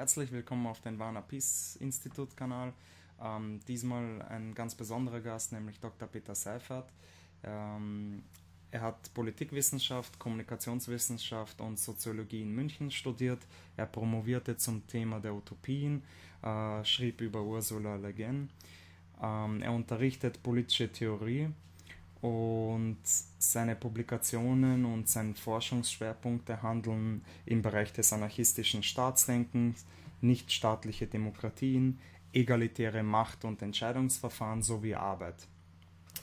Herzlich willkommen auf den Warner Peace Institut Kanal. Diesmal ein ganz besonderer Gast, nämlich Dr. Peter Seyferth. Er hat Politikwissenschaft, Kommunikationswissenschaft und Soziologie in München studiert. Er promovierte zum Thema der Utopien, schrieb über Ursula Le Guin. Er unterrichtet politische Theorie und seine Publikationen und seine Forschungsschwerpunkte handeln im Bereich des anarchistischen Staatsdenkens, nichtstaatliche Demokratien, egalitäre Macht- und Entscheidungsverfahren sowie Arbeit.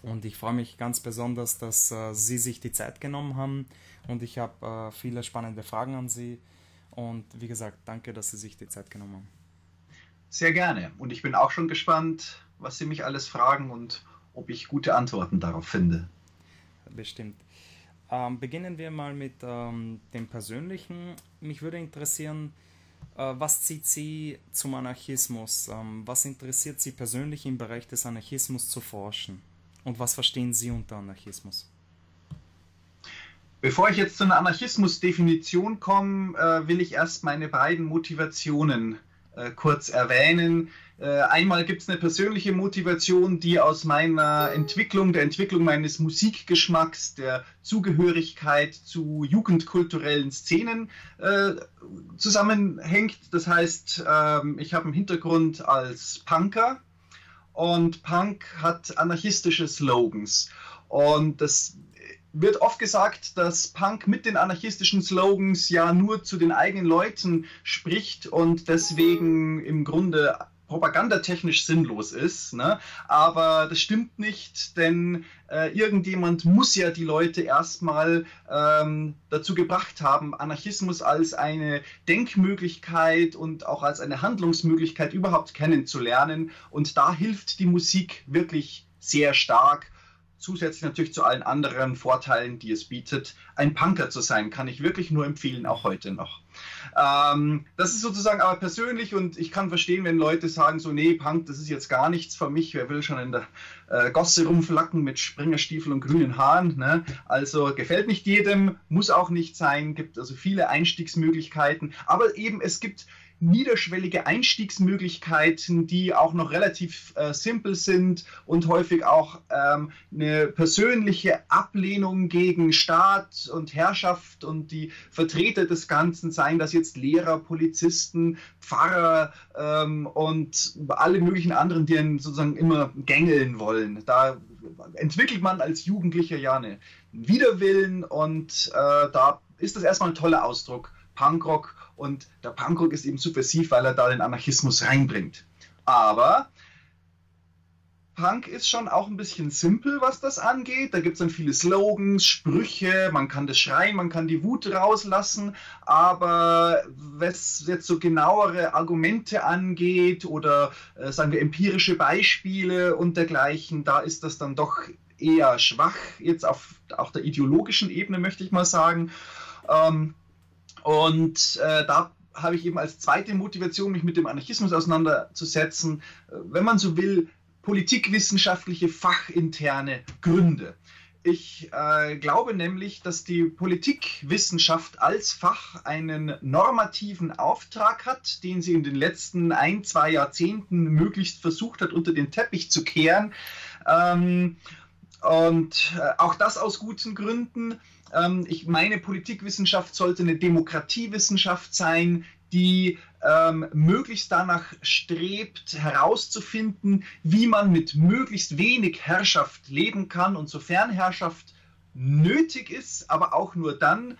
Und ich freue mich ganz besonders, dass Sie sich die Zeit genommen haben, und ich habe viele spannende Fragen an Sie. Und wie gesagt, danke, dass Sie sich die Zeit genommen haben. Sehr gerne. Und ich bin auch schon gespannt, was Sie mich alles fragen und ob ich gute Antworten darauf finde. Bestimmt. Beginnen wir mal mit dem Persönlichen. Mich würde interessieren, was zieht Sie zum Anarchismus? Was interessiert Sie persönlich im Bereich des Anarchismus zu forschen? Und was verstehen Sie unter Anarchismus? Bevor ich jetzt zu einer Anarchismusdefinition komme, will ich erst meine beiden Motivationen kurz erwähnen. Einmal gibt es eine persönliche Motivation, die aus meiner Entwicklung, der Entwicklung meines Musikgeschmacks, der Zugehörigkeit zu jugendkulturellen Szenen zusammenhängt. Das heißt, ich habe einen Hintergrund als Punker. Und Punk hat anarchistische Slogans. Und das wird oft gesagt, dass Punk mit den anarchistischen Slogans ja nur zu den eigenen Leuten spricht und deswegen im Grunde propagandatechnisch sinnlos ist, ne? Aber das stimmt nicht, denn irgendjemand muss ja die Leute erstmal dazu gebracht haben, Anarchismus als eine Denkmöglichkeit und auch als eine Handlungsmöglichkeit überhaupt kennenzulernen, und da hilft die Musik wirklich sehr stark, zusätzlich natürlich zu allen anderen Vorteilen, die es bietet. Ein Punker zu sein, kann ich wirklich nur empfehlen, auch heute noch. Das ist sozusagen aber persönlich, und ich kann verstehen, wenn Leute sagen so, nee, Punk, das ist jetzt gar nichts für mich, wer will schon in der Gosse rumflacken mit Springerstiefeln und grünen Haaren, ne? Also gefällt nicht jedem, muss auch nicht sein, gibt also viele Einstiegsmöglichkeiten, aber eben es gibt niederschwellige Einstiegsmöglichkeiten, die auch noch relativ simpel sind und häufig auch eine persönliche Ablehnung gegen Staat und Herrschaft und die Vertreter des Ganzen, seien das jetzt Lehrer, Polizisten, Pfarrer und alle möglichen anderen, die einen sozusagen immer gängeln wollen. Da entwickelt man als Jugendlicher ja einen Widerwillen, und da ist das erstmal ein toller Ausdruck, Punkrock. Und der Punkrock ist eben subversiv, weil er da den Anarchismus reinbringt. Aber Punk ist schon auch ein bisschen simpel, was das angeht. Da gibt es dann viele Slogans, Sprüche, man kann das schreien, man kann die Wut rauslassen. Aber was jetzt so genauere Argumente angeht oder sagen wir empirische Beispiele und dergleichen, da ist das dann doch eher schwach, jetzt auf der ideologischen Ebene, möchte ich mal sagen. Und da habe ich eben als zweite Motivation, mich mit dem Anarchismus auseinanderzusetzen, wenn man so will, politikwissenschaftliche, fachinterne Gründe. Ich glaube nämlich, dass die Politikwissenschaft als Fach einen normativen Auftrag hat, den sie in den letzten 1–2 Jahrzehnten möglichst versucht hat, unter den Teppich zu kehren. Und auch das aus guten Gründen. Ich meine, Politikwissenschaft sollte eine Demokratiewissenschaft sein, die möglichst danach strebt, herauszufinden, wie man mit möglichst wenig Herrschaft leben kann. Und sofern Herrschaft nötig ist, aber auch nur dann,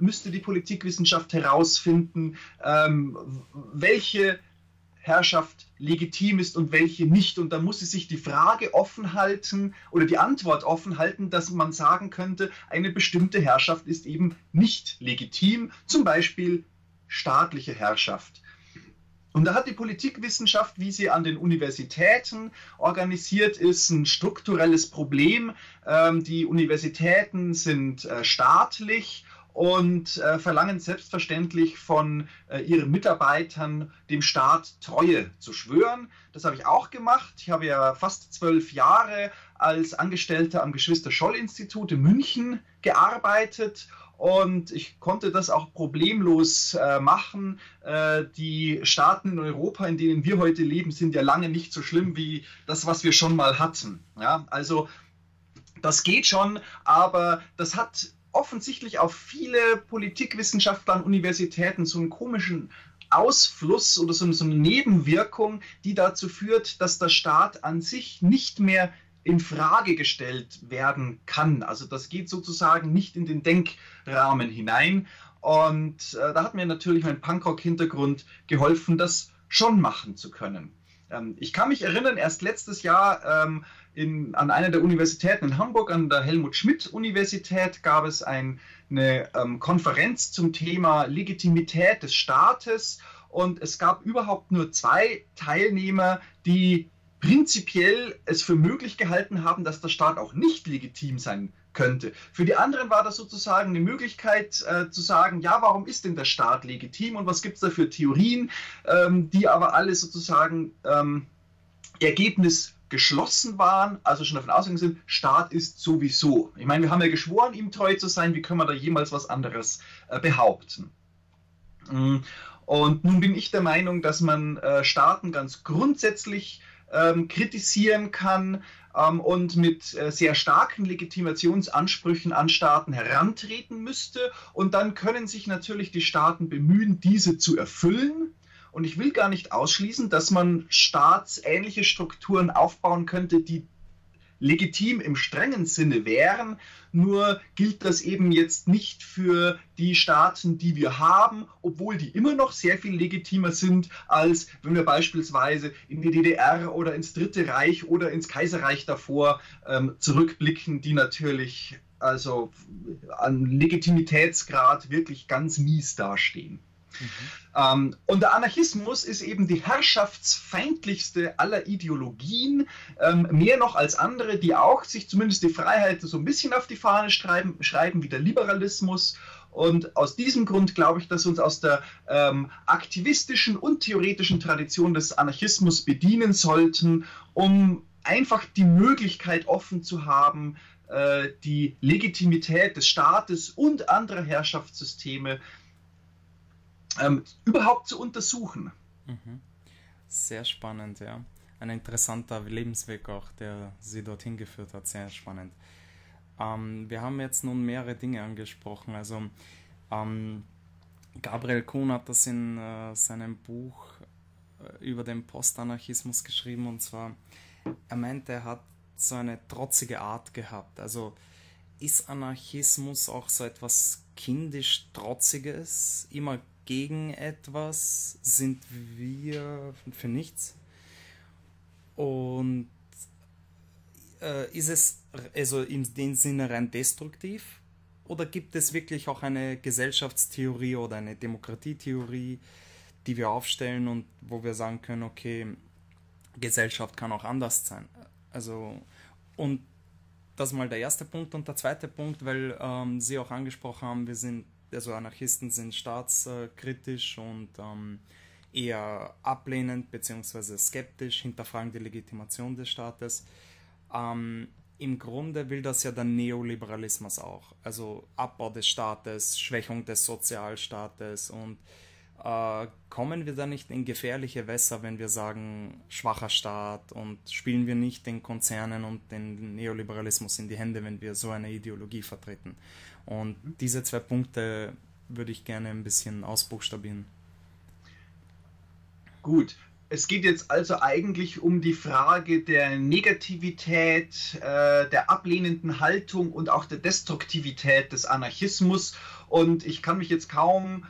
müsste die Politikwissenschaft herausfinden, welche Herrschaft legitim ist und welche nicht. Und da muss sie sich die Frage offen halten oder die Antwort offen halten, dass man sagen könnte, eine bestimmte Herrschaft ist eben nicht legitim, zum Beispiel staatliche Herrschaft. Und da hat die Politikwissenschaft, wie sie an den Universitäten organisiert ist, ein strukturelles Problem. Die Universitäten sind staatlich und verlangen selbstverständlich von ihren Mitarbeitern, dem Staat Treue zu schwören. Das habe ich auch gemacht. Ich habe ja fast 12 Jahre als Angestellter am Geschwister-Scholl-Institut in München gearbeitet Und ich konnte das auch problemlos machen. Die Staaten in Europa, in denen wir heute leben, sind ja lange nicht so schlimm wie das, was wir schon mal hatten. Ja? Also das geht schon, aber das hat offensichtlich auf viele Politikwissenschaftler an Universitäten so einen komischen Ausfluss oder so eine Nebenwirkung, die dazu führt, dass der Staat an sich nicht mehr in Frage gestellt werden kann. Also das geht sozusagen nicht in den Denkrahmen hinein. Und da hat mir natürlich mein Punkrock-Hintergrund geholfen, das schon machen zu können. Ich kann mich erinnern, erst letztes Jahr an einer der Universitäten in Hamburg, an der Helmut-Schmidt-Universität, gab es eine Konferenz zum Thema Legitimität des Staates. Und es gab überhaupt nur 2 Teilnehmer, die prinzipiell es für möglich gehalten haben, dass der Staat auch nicht legitim sein könnte. Für die anderen war das sozusagen eine Möglichkeit zu sagen, ja, warum ist denn der Staat legitim und was gibt es da für Theorien, die aber alle sozusagen ergebnisgeschlossen waren, also schon davon ausgegangen sind, Staat ist sowieso. Ich meine, wir haben ja geschworen, ihm treu zu sein, wie können wir da jemals was anderes behaupten? Und nun bin ich der Meinung, dass man Staaten ganz grundsätzlich kritisieren kann und mit sehr starken Legitimationsansprüchen an Staaten herantreten müsste. Und dann können sich natürlich die Staaten bemühen, diese zu erfüllen. Und ich will gar nicht ausschließen, dass man staatsähnliche Strukturen aufbauen könnte, die legitim im strengen Sinne wären. Nur gilt das eben jetzt nicht für die Staaten, die wir haben, obwohl die immer noch sehr viel legitimer sind, als wenn wir beispielsweise in die DDR oder ins Dritte Reich oder ins Kaiserreich davor zurückblicken, die natürlich also an Legitimitätsgrad wirklich ganz mies dastehen. Mhm. Und der Anarchismus ist eben die herrschaftsfeindlichste aller Ideologien, mehr noch als andere, die auch sich zumindest die Freiheit so ein bisschen auf die Fahne schreiben wie der Liberalismus. Und aus diesem Grund glaube ich, dass wir uns aus der aktivistischen und theoretischen Tradition des Anarchismus bedienen sollten, um einfach die Möglichkeit offen zu haben, die Legitimität des Staates und anderer Herrschaftssysteme überhaupt zu untersuchen. Mhm. Sehr spannend, ja. Ein interessanter Lebensweg auch, der Sie dorthin geführt hat. Sehr spannend. Wir haben jetzt nun mehrere Dinge angesprochen. Also Gabriel Kuhn hat das in seinem Buch über den Postanarchismus geschrieben. Und zwar, er meinte, er hat so eine trotzige Art gehabt. Also ist Anarchismus auch so etwas kindisch Trotziges? Immer gegen etwas sind wir für nichts. Und ist es also in dem Sinne rein destruktiv? Oder gibt es wirklich auch eine Gesellschaftstheorie oder eine Demokratietheorie, die wir aufstellen und wo wir sagen können, okay, Gesellschaft kann auch anders sein? Also, und das ist mal der erste Punkt. Und der zweite Punkt, weil Sie auch angesprochen haben, wir sind, also Anarchisten sind staatskritisch und eher ablehnend bzw. skeptisch, hinterfragen die Legitimation des Staates. Im Grunde will das ja der Neoliberalismus auch. Also Abbau des Staates, Schwächung des Sozialstaates. Und kommen wir da nicht in gefährliche Wässer, wenn wir sagen, schwacher Staat, und spielen wir nicht den Konzernen und den Neoliberalismus in die Hände, wenn wir so eine Ideologie vertreten? Und diese 2 Punkte würde ich gerne ein bisschen ausbuchstabieren. Gut, es geht jetzt also eigentlich um die Frage der Negativität, der ablehnenden Haltung und auch der Destruktivität des Anarchismus. Und ich kann mich jetzt kaum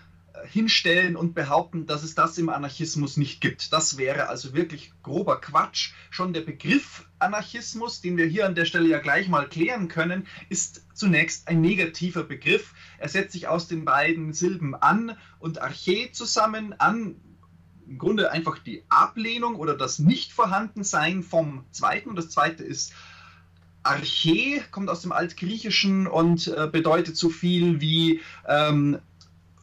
hinstellen und behaupten, dass es das im Anarchismus nicht gibt. Das wäre also wirklich grober Quatsch. Schon der Begriff Anarchismus, den wir hier an der Stelle ja gleich mal klären können, ist zunächst ein negativer Begriff. Er setzt sich aus den beiden Silben an und Arche zusammen. An, im Grunde einfach die Ablehnung oder das Nichtvorhandensein vom Zweiten. Das Zweite ist Arche, kommt aus dem Altgriechischen und bedeutet so viel wie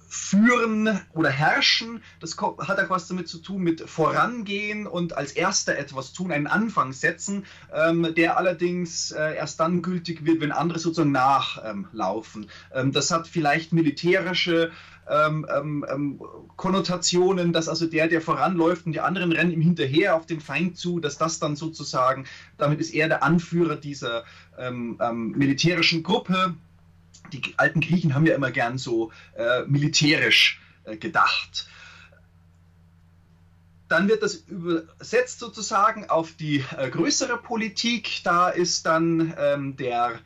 Führen oder Herrschen, das hat auch was damit zu tun mit Vorangehen und als Erster etwas tun, einen Anfang setzen, der allerdings erst dann gültig wird, wenn andere sozusagen nachlaufen. Das hat vielleicht militärische Konnotationen, dass also der voranläuft und die anderen rennen ihm hinterher auf den Feind zu, dass das dann sozusagen, damit ist er der Anführer dieser militärischen Gruppe. Die alten Griechen haben ja immer gern so militärisch gedacht. Dann wird das übersetzt sozusagen auf die größere Politik. Da ist dann der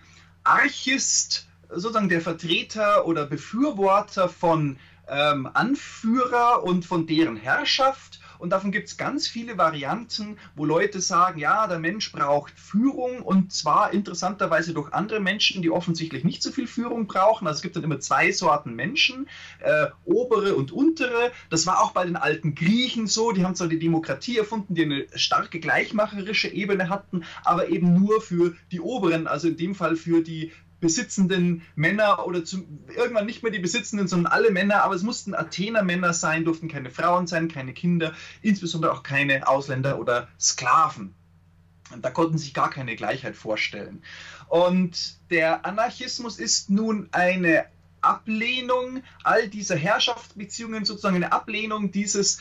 Anarchist sozusagen der Vertreter oder Befürworter von Anführer und von deren Herrschaft. Und davon gibt es ganz viele Varianten, wo Leute sagen, ja, der Mensch braucht Führung und zwar interessanterweise durch andere Menschen, die offensichtlich nicht so viel Führung brauchen. Also es gibt dann immer zwei Sorten Menschen, obere und untere. Das war auch bei den alten Griechen so, die haben zwar die Demokratie erfunden, die eine starke gleichmacherische Ebene hatten, aber eben nur für die oberen, also in dem Fall für die besitzenden Männer oder irgendwann nicht mehr die besitzenden, sondern alle Männer, aber es mussten Athener Männer sein, durften keine Frauen sein, keine Kinder, insbesondere auch keine Ausländer oder Sklaven. Und da konnten sich gar keine Gleichheit vorstellen. Und der Anarchismus ist nun eine Ablehnung all dieser Herrschaftsbeziehungen, sozusagen eine Ablehnung dieses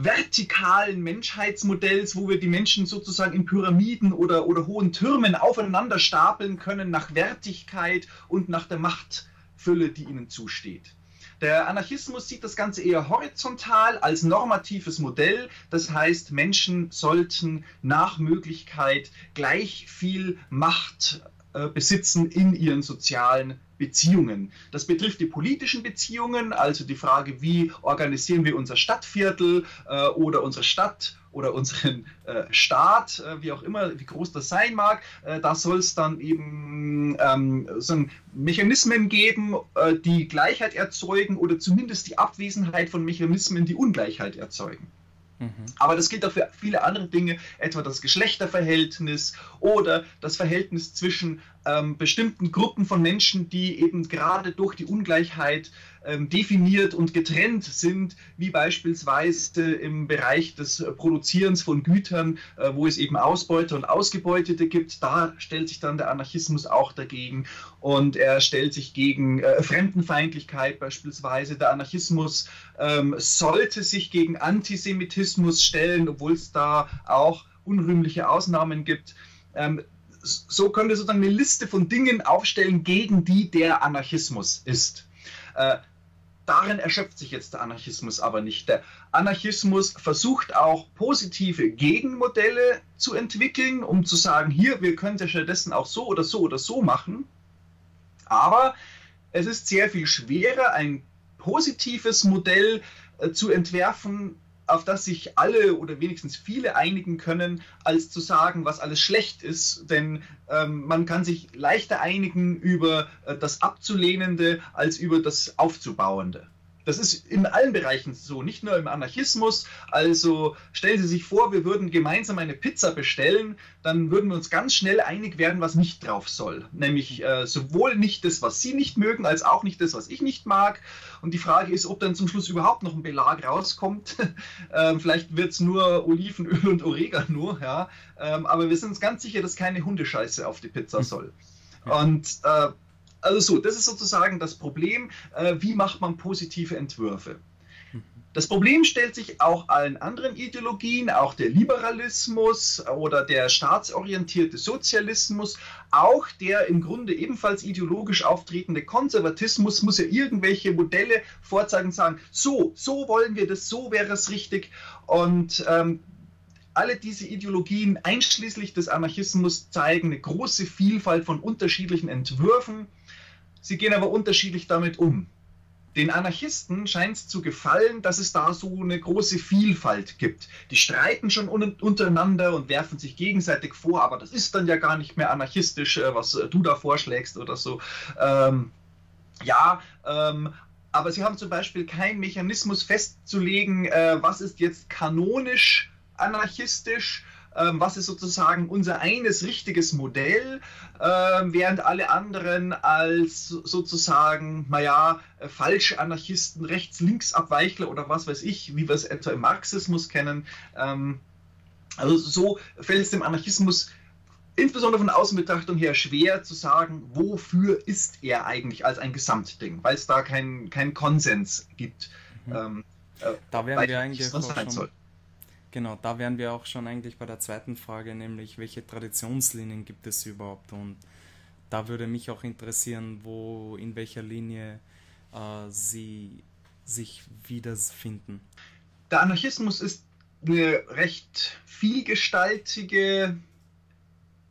vertikalen Menschheitsmodells, wo wir die Menschen sozusagen in Pyramiden oder hohen Türmen aufeinander stapeln können nach Wertigkeit und nach der Machtfülle, die ihnen zusteht. Der Anarchismus sieht das Ganze eher horizontal als normatives Modell. Das heißt, Menschen sollten nach Möglichkeit gleich viel Macht besitzen in ihren sozialen Beziehungen. Das betrifft die politischen Beziehungen, also die Frage, wie organisieren wir unser Stadtviertel oder unsere Stadt oder unseren Staat, wie auch immer, wie groß das sein mag. Da soll es dann eben so Mechanismen geben, die Gleichheit erzeugen oder zumindest die Abwesenheit von Mechanismen, die Ungleichheit erzeugen. Aber das gilt auch für viele andere Dinge, etwa das Geschlechterverhältnis oder das Verhältnis zwischen bestimmten Gruppen von Menschen, die eben gerade durch die Ungleichheit definiert und getrennt sind, wie beispielsweise im Bereich des Produzierens von Gütern, wo es eben Ausbeuter und Ausgebeutete gibt. Da stellt sich dann der Anarchismus auch dagegen und er stellt sich gegen Fremdenfeindlichkeit beispielsweise. Der Anarchismus sollte sich gegen Antisemitismus stellen, obwohl es da auch unrühmliche Ausnahmen gibt. So können wir sozusagen eine Liste von Dingen aufstellen, gegen die der Anarchismus ist. Darin erschöpft sich jetzt der Anarchismus aber nicht. Der Anarchismus versucht auch positive Gegenmodelle zu entwickeln, um zu sagen, hier, wir können ja stattdessen auch so oder so oder so machen. Aber es ist sehr viel schwerer, ein positives Modell zu entwerfen, auf das sich alle oder wenigstens viele einigen können, als zu sagen, was alles schlecht ist. Denn man kann sich leichter einigen über das Abzulehnende als über das Aufzubauende. Das ist in allen Bereichen so, nicht nur im Anarchismus. Also stellen Sie sich vor, wir würden gemeinsam eine Pizza bestellen, dann würden wir uns ganz schnell einig werden, was nicht drauf soll. Nämlich sowohl nicht das, was Sie nicht mögen, als auch nicht das, was ich nicht mag. Und die Frage ist, ob dann zum Schluss überhaupt noch ein Belag rauskommt. Vielleicht wird es nur Olivenöl und Oregano, ja. Aber wir sind uns ganz sicher, dass keine Hundescheiße auf die Pizza soll. Und also so, das ist sozusagen das Problem, wie macht man positive Entwürfe. Das Problem stellt sich auch allen anderen Ideologien, auch der Liberalismus oder der staatsorientierte Sozialismus, auch der im Grunde ebenfalls ideologisch auftretende Konservatismus muss ja irgendwelche Modelle vorzeigen und sagen, so wollen wir das, so wäre es richtig. Und alle diese Ideologien, einschließlich des Anarchismus, zeigen eine große Vielfalt von unterschiedlichen Entwürfen. Sie gehen aber unterschiedlich damit um. Den Anarchisten scheint es zu gefallen, dass es da so eine große Vielfalt gibt. Die streiten schon untereinander und werfen sich gegenseitig vor, aber das ist dann ja gar nicht mehr anarchistisch, was du da vorschlägst oder so. Aber sie haben zum Beispiel keinen Mechanismus festzulegen, was ist jetzt kanonisch anarchistisch, was ist sozusagen unser eines richtiges Modell, während alle anderen als sozusagen, naja, falsche Anarchisten, Rechts-Links-Abweichler oder was weiß ich, wie wir es etwa im Marxismus kennen. Also so fällt es dem Anarchismus insbesondere von Außenbetrachtung her schwer zu sagen, wofür ist er eigentlich als ein Gesamtding, weil es da keinen Konsens gibt. Da wären wir eigentlich auch schon, genau, da wären wir auch schon eigentlich bei der zweiten Frage, nämlich welche Traditionslinien gibt es überhaupt? Und da würde mich auch interessieren, wo, in welcher Linie Sie sich wiederfinden. Der Anarchismus ist eine recht vielgestaltige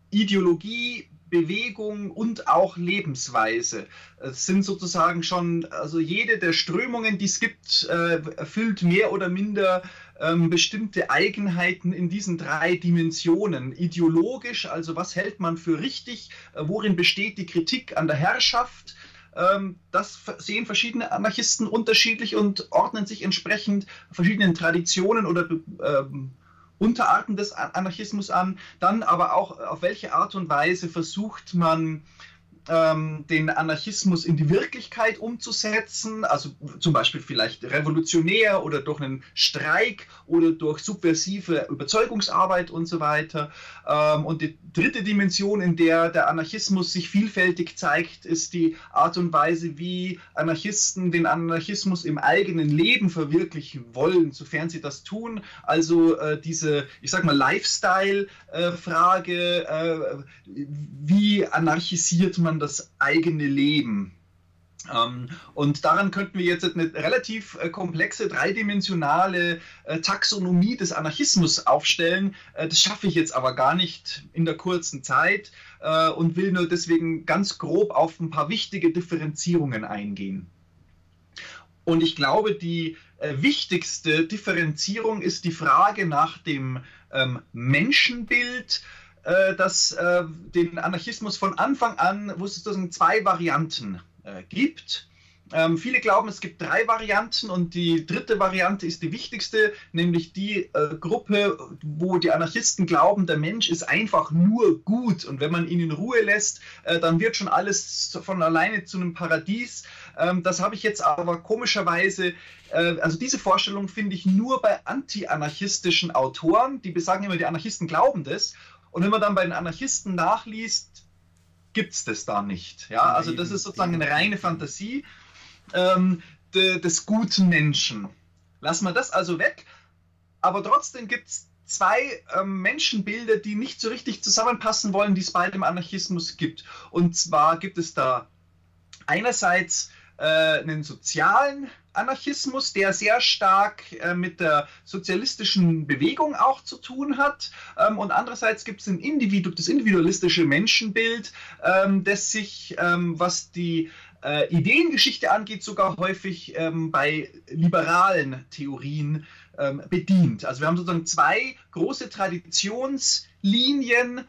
Ideologie, Bewegung und auch Lebensweise. Es sind sozusagen schon, also jede der Strömungen, die es gibt, erfüllt mehr oder minder bestimmte Eigenheiten in diesen drei Dimensionen. Ideologisch, also was hält man für richtig, worin besteht die Kritik an der Herrschaft? Das sehen verschiedene Anarchisten unterschiedlich und ordnen sich entsprechend verschiedenen Traditionen oder Unterarten des Anarchismus an, dann aber auch, auf welche Art und Weise versucht man, den Anarchismus in die Wirklichkeit umzusetzen, also zum Beispiel vielleicht revolutionär oder durch einen Streik oder durch subversive Überzeugungsarbeit und so weiter. Und die dritte Dimension, in der der Anarchismus sich vielfältig zeigt, ist die Art und Weise, wie Anarchisten den Anarchismus im eigenen Leben verwirklichen wollen, sofern sie das tun. Also diese, ich sag mal, Lifestyle-Frage, wie anarchisiert man das eigene Leben. Und daran könnten wir jetzt eine relativ komplexe, dreidimensionale Taxonomie des Anarchismus aufstellen. Das schaffe ich jetzt aber gar nicht in der kurzen Zeit und will nur deswegen ganz grob auf ein paar wichtige Differenzierungen eingehen. Und ich glaube, die wichtigste Differenzierung ist die Frage nach dem Menschenbild, dass den Anarchismus von Anfang an, wo es sozusagen zwei Varianten gibt. Viele glauben, es gibt drei Varianten und die dritte Variante ist die wichtigste, nämlich die Gruppe, wo die Anarchisten glauben, der Mensch ist einfach nur gut und wenn man ihn in Ruhe lässt, dann wird schon alles von alleine zu einem Paradies. Das habe ich jetzt aber komischerweise, also diese Vorstellung finde ich nur bei anti-anarchistischen Autoren, die sagen immer, die Anarchisten glauben das. Und wenn man dann bei den Anarchisten nachliest, gibt es das da nicht. Ja? Also das ist sozusagen eine reine Fantasie des guten Menschen. Lassen wir das also weg. Aber trotzdem gibt es zwei Menschenbilder, die nicht so richtig zusammenpassen wollen, die es bei dem Anarchismus gibt. Und zwar gibt es da einerseits einen sozialen Anarchismus, der sehr stark mit der sozialistischen Bewegung auch zu tun hat. Und andererseits gibt es ein das individualistische Menschenbild, das sich, was die Ideengeschichte angeht, sogar häufig bei liberalen Theorien bedient. Also wir haben sozusagen zwei große Traditionslinien.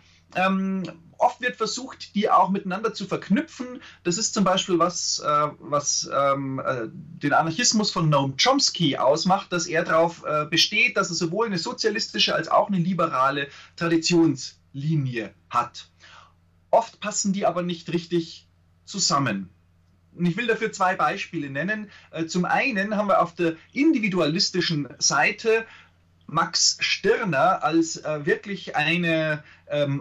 Oft wird versucht, die auch miteinander zu verknüpfen. Das ist zum Beispiel was, den Anarchismus von Noam Chomsky ausmacht, dass er darauf besteht, dass er sowohl eine sozialistische als auch eine liberale Traditionslinie hat. Oft passen die aber nicht richtig zusammen. Und ich will dafür zwei Beispiele nennen. Zum einen haben wir auf der individualistischen Seite Max Stirner als wirklich eine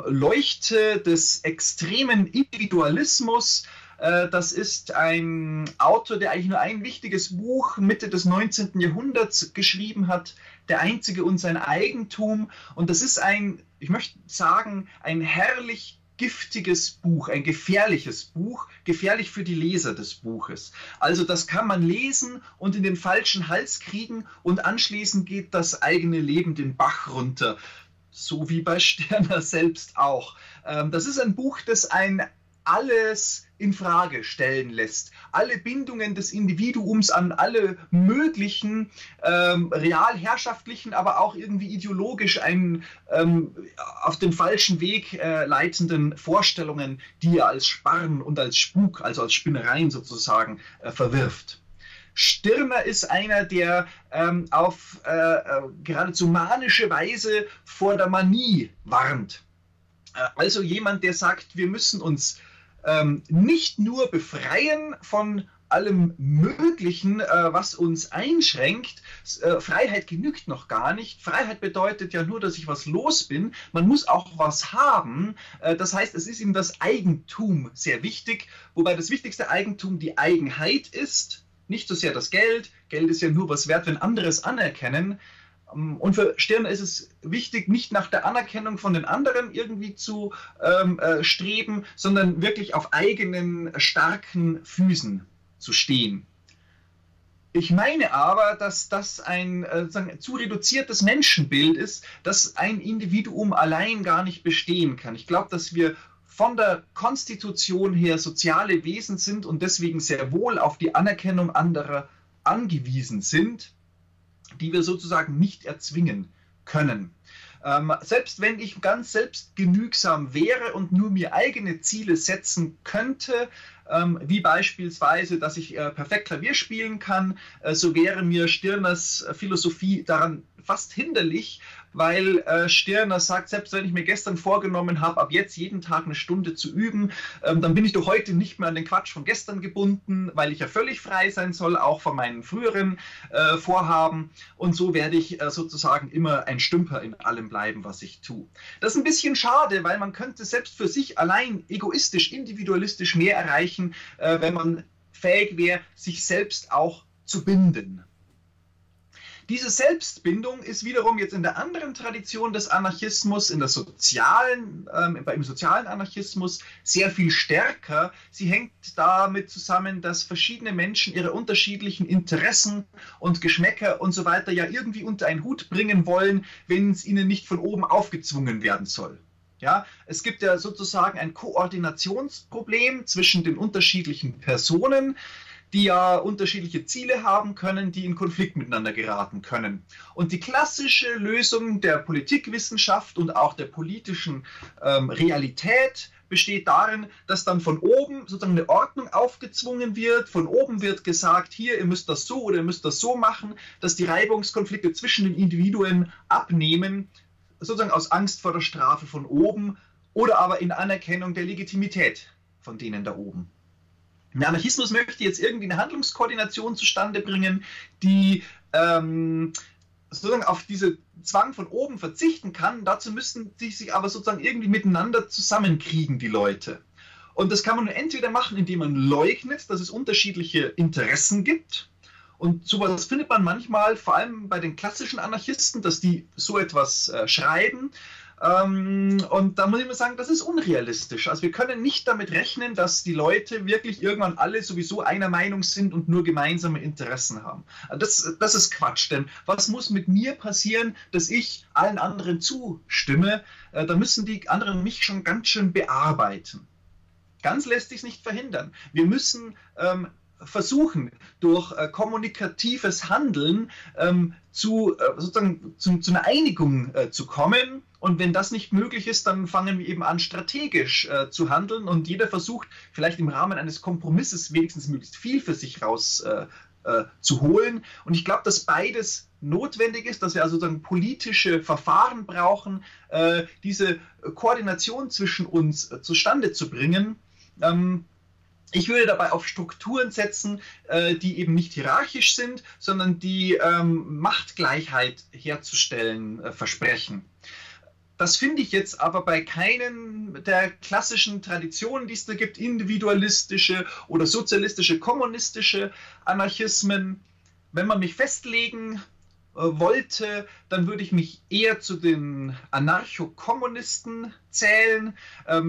Leuchte des extremen Individualismus. Das ist ein Autor, der eigentlich nur ein wichtiges Buch Mitte des 19. Jahrhunderts geschrieben hat, Der Einzige und sein Eigentum. Und das ist ein, ich möchte sagen, ein herrlich giftiges Buch, ein gefährliches Buch, gefährlich für die Leser des Buches. Also das kann man lesen und in den falschen Hals kriegen und anschließend geht das eigene Leben den Bach runter, so wie bei Stirner selbst auch. Das ist ein Buch, das einen alles in Frage stellen lässt, alle Bindungen des Individuums an alle möglichen real herrschaftlichen, aber auch irgendwie ideologisch einen auf den falschen Weg leitenden Vorstellungen, die er als Sparren und als Spuk, also als Spinnereien sozusagen verwirft. Stirner ist einer, der auf geradezu manische Weise vor der Manie warnt. Also jemand, der sagt, wir müssen uns nicht nur befreien von allem Möglichen, was uns einschränkt. Freiheit genügt noch gar nicht. Freiheit bedeutet ja nur, dass ich was los bin. Man muss auch was haben. Das heißt, es ist ihm das Eigentum sehr wichtig, wobei das wichtigste Eigentum die Eigenheit ist, nicht so sehr das Geld. Geld ist ja nur was wert, wenn andere es anerkennen. Und für Stirner ist es wichtig, nicht nach der Anerkennung von den anderen irgendwie zu streben, sondern wirklich auf eigenen starken Füßen zu stehen. Ich meine aber, dass das ein zu reduziertes Menschenbild ist, dass ein Individuum allein gar nicht bestehen kann. Ich glaube, dass wir von der Konstitution her soziale Wesen sind und deswegen sehr wohl auf die Anerkennung anderer angewiesen sind, die wir sozusagen nicht erzwingen können. Selbst wenn ich ganz selbstgenügsam wäre und nur mir eigene Ziele setzen könnte, wie beispielsweise, dass ich perfekt Klavier spielen kann, so wäre mir Stirners Philosophie daran fast hinderlich, weil Stirner sagt, selbst wenn ich mir gestern vorgenommen habe, ab jetzt jeden Tag eine Stunde zu üben, dann bin ich doch heute nicht mehr an den Quatsch von gestern gebunden, weil ich ja völlig frei sein soll, auch von meinen früheren Vorhaben. Und so werde ich sozusagen immer ein Stümper in allem bleiben, was ich tue. Das ist ein bisschen schade, weil man könnte selbst für sich allein egoistisch, individualistisch mehr erreichen, wenn man fähig wäre, sich selbst auch zu binden. Diese Selbstbindung ist wiederum jetzt in der anderen Tradition des Anarchismus, in der sozialen, im sozialen Anarchismus sehr viel stärker. Sie hängt damit zusammen, dass verschiedene Menschen ihre unterschiedlichen Interessen und Geschmäcker und so weiter ja irgendwie unter einen Hut bringen wollen, wenn es ihnen nicht von oben aufgezwungen werden soll. Ja, es gibt ja sozusagen ein Koordinationsproblem zwischen den unterschiedlichen Personen, die ja unterschiedliche Ziele haben können, die in Konflikt miteinander geraten können. Und die klassische Lösung der Politikwissenschaft und auch der politischen Realität besteht darin, dass dann von oben sozusagen eine Ordnung aufgezwungen wird. Von oben wird gesagt, hier, ihr müsst das so oder ihr müsst das so machen, dass die Reibungskonflikte zwischen den Individuen abnehmen, sozusagen aus Angst vor der Strafe von oben oder aber in Anerkennung der Legitimität von denen da oben. Der Anarchismus möchte jetzt irgendwie eine Handlungskoordination zustande bringen, die sozusagen auf diesen Zwang von oben verzichten kann. Dazu müssen sie sich aber sozusagen irgendwie miteinander zusammenkriegen, die Leute. Und das kann man entweder machen, indem man leugnet, dass es unterschiedliche Interessen gibt. Und sowas findet man manchmal, vor allem bei den klassischen Anarchisten, dass die so etwas schreiben. Und da muss ich mal sagen, das ist unrealistisch. Also wir können nicht damit rechnen, dass die Leute wirklich irgendwann alle sowieso einer Meinung sind und nur gemeinsame Interessen haben. Das ist Quatsch, denn was muss mit mir passieren, dass ich allen anderen zustimme? Da müssen die anderen mich schon ganz schön bearbeiten. Ganz lässt sich es nicht verhindern. Wir müssen versuchen, durch kommunikatives Handeln sozusagen zu einer Einigung zu kommen. Und wenn das nicht möglich ist, dann fangen wir eben an, strategisch zu handeln. Und jeder versucht, vielleicht im Rahmen eines Kompromisses wenigstens möglichst viel für sich raus zu holen. Und ich glaube, dass beides notwendig ist, dass wir also sozusagen politische Verfahren brauchen, diese Koordination zwischen uns zustande zu bringen. Ich würde dabei auf Strukturen setzen, die eben nicht hierarchisch sind, sondern die Machtgleichheit herzustellen versprechen. Das finde ich jetzt aber bei keinen der klassischen Traditionen, die es da gibt, individualistische oder sozialistische, kommunistische Anarchismen. Wenn man mich festlegen wollte, dann würde ich mich eher zu den Anarcho-Kommunisten zählen.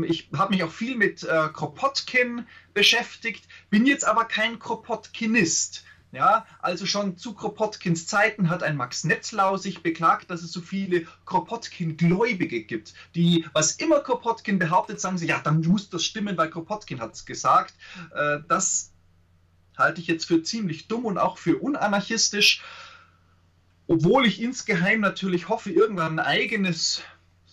Ich habe mich auch viel mit Kropotkin beschäftigt, bin jetzt aber kein Kropotkinist. Ja, also schon zu Kropotkins Zeiten hat ein Max Netzlau sich beklagt, dass es so viele Kropotkin-Gläubige gibt, die, was immer Kropotkin behauptet, sagen sie, ja, dann muss das stimmen, weil Kropotkin hat es gesagt. Das halte ich jetzt für ziemlich dumm und auch für unanarchistisch, obwohl ich insgeheim natürlich hoffe, irgendwann ein eigenes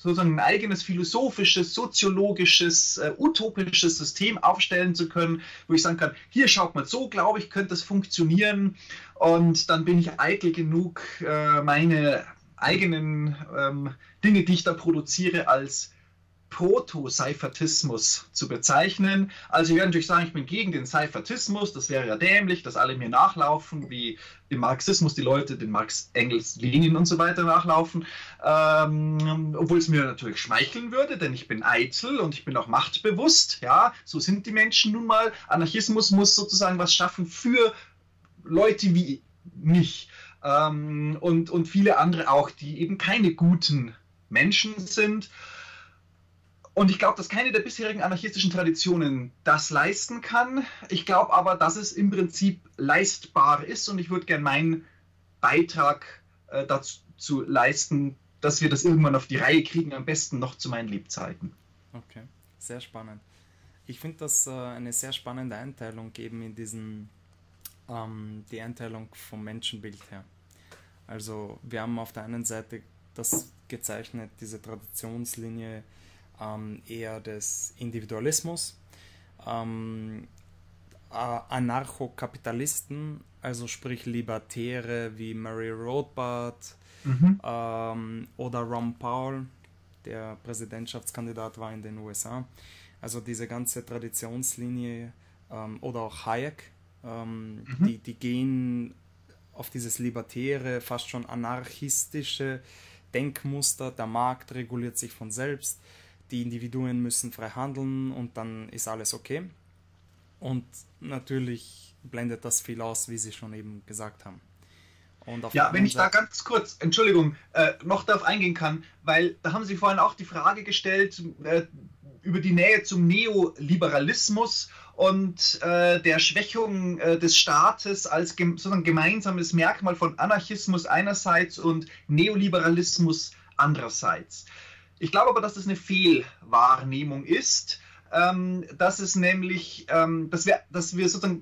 sozusagen ein eigenes philosophisches, soziologisches, utopisches System aufstellen zu können, wo ich sagen kann, hier schaut mal, so glaube ich, könnte das funktionieren, und dann bin ich eitel genug, meine eigenen Dinge, die ich da produziere, als Proto-Seyfertismus zu bezeichnen. Also ich werde natürlich sagen, ich bin gegen den Seyfertismus, das wäre ja dämlich, dass alle mir nachlaufen, wie im Marxismus die Leute den Marx, Engels, Lenin und so weiter nachlaufen, obwohl es mir natürlich schmeicheln würde, denn ich bin eitel und ich bin auch machtbewusst, ja, so sind die Menschen nun mal. Anarchismus muss sozusagen was schaffen für Leute wie mich und viele andere auch, die eben keine guten Menschen sind. Und ich glaube, dass keine der bisherigen anarchistischen Traditionen das leisten kann. Ich glaube aber, dass es im Prinzip leistbar ist, und ich würde gerne meinen Beitrag dazu leisten, dass wir das irgendwann auf die Reihe kriegen, am besten noch zu meinen Lebzeiten. Okay, sehr spannend. Ich finde das eine sehr spannende Einteilung eben in diesen, die Einteilung vom Menschenbild her. Also wir haben auf der einen Seite das gezeichnet, diese Traditionslinie, eher des Individualismus, Anarchokapitalisten, also sprich Libertäre wie Murray Rothbard oder Ron Paul, der Präsidentschaftskandidat war in den USA. Also diese ganze Traditionslinie oder auch Hayek, die gehen auf dieses libertäre, fast schon anarchistische Denkmuster, der Markt reguliert sich von selbst, die Individuen müssen frei handeln und dann ist alles okay. Und natürlich blendet das viel aus, wie Sie schon eben gesagt haben. Und auf ja, wenn ich da ganz kurz, Entschuldigung, noch darauf eingehen kann, weil da haben Sie vorhin auch die Frage gestellt über die Nähe zum Neoliberalismus und der Schwächung des Staates als sozusagen gemeinsames Merkmal von Anarchismus einerseits und Neoliberalismus andererseits. Ich glaube aber, dass das eine Fehlwahrnehmung ist, dass es nämlich, dass wir sozusagen,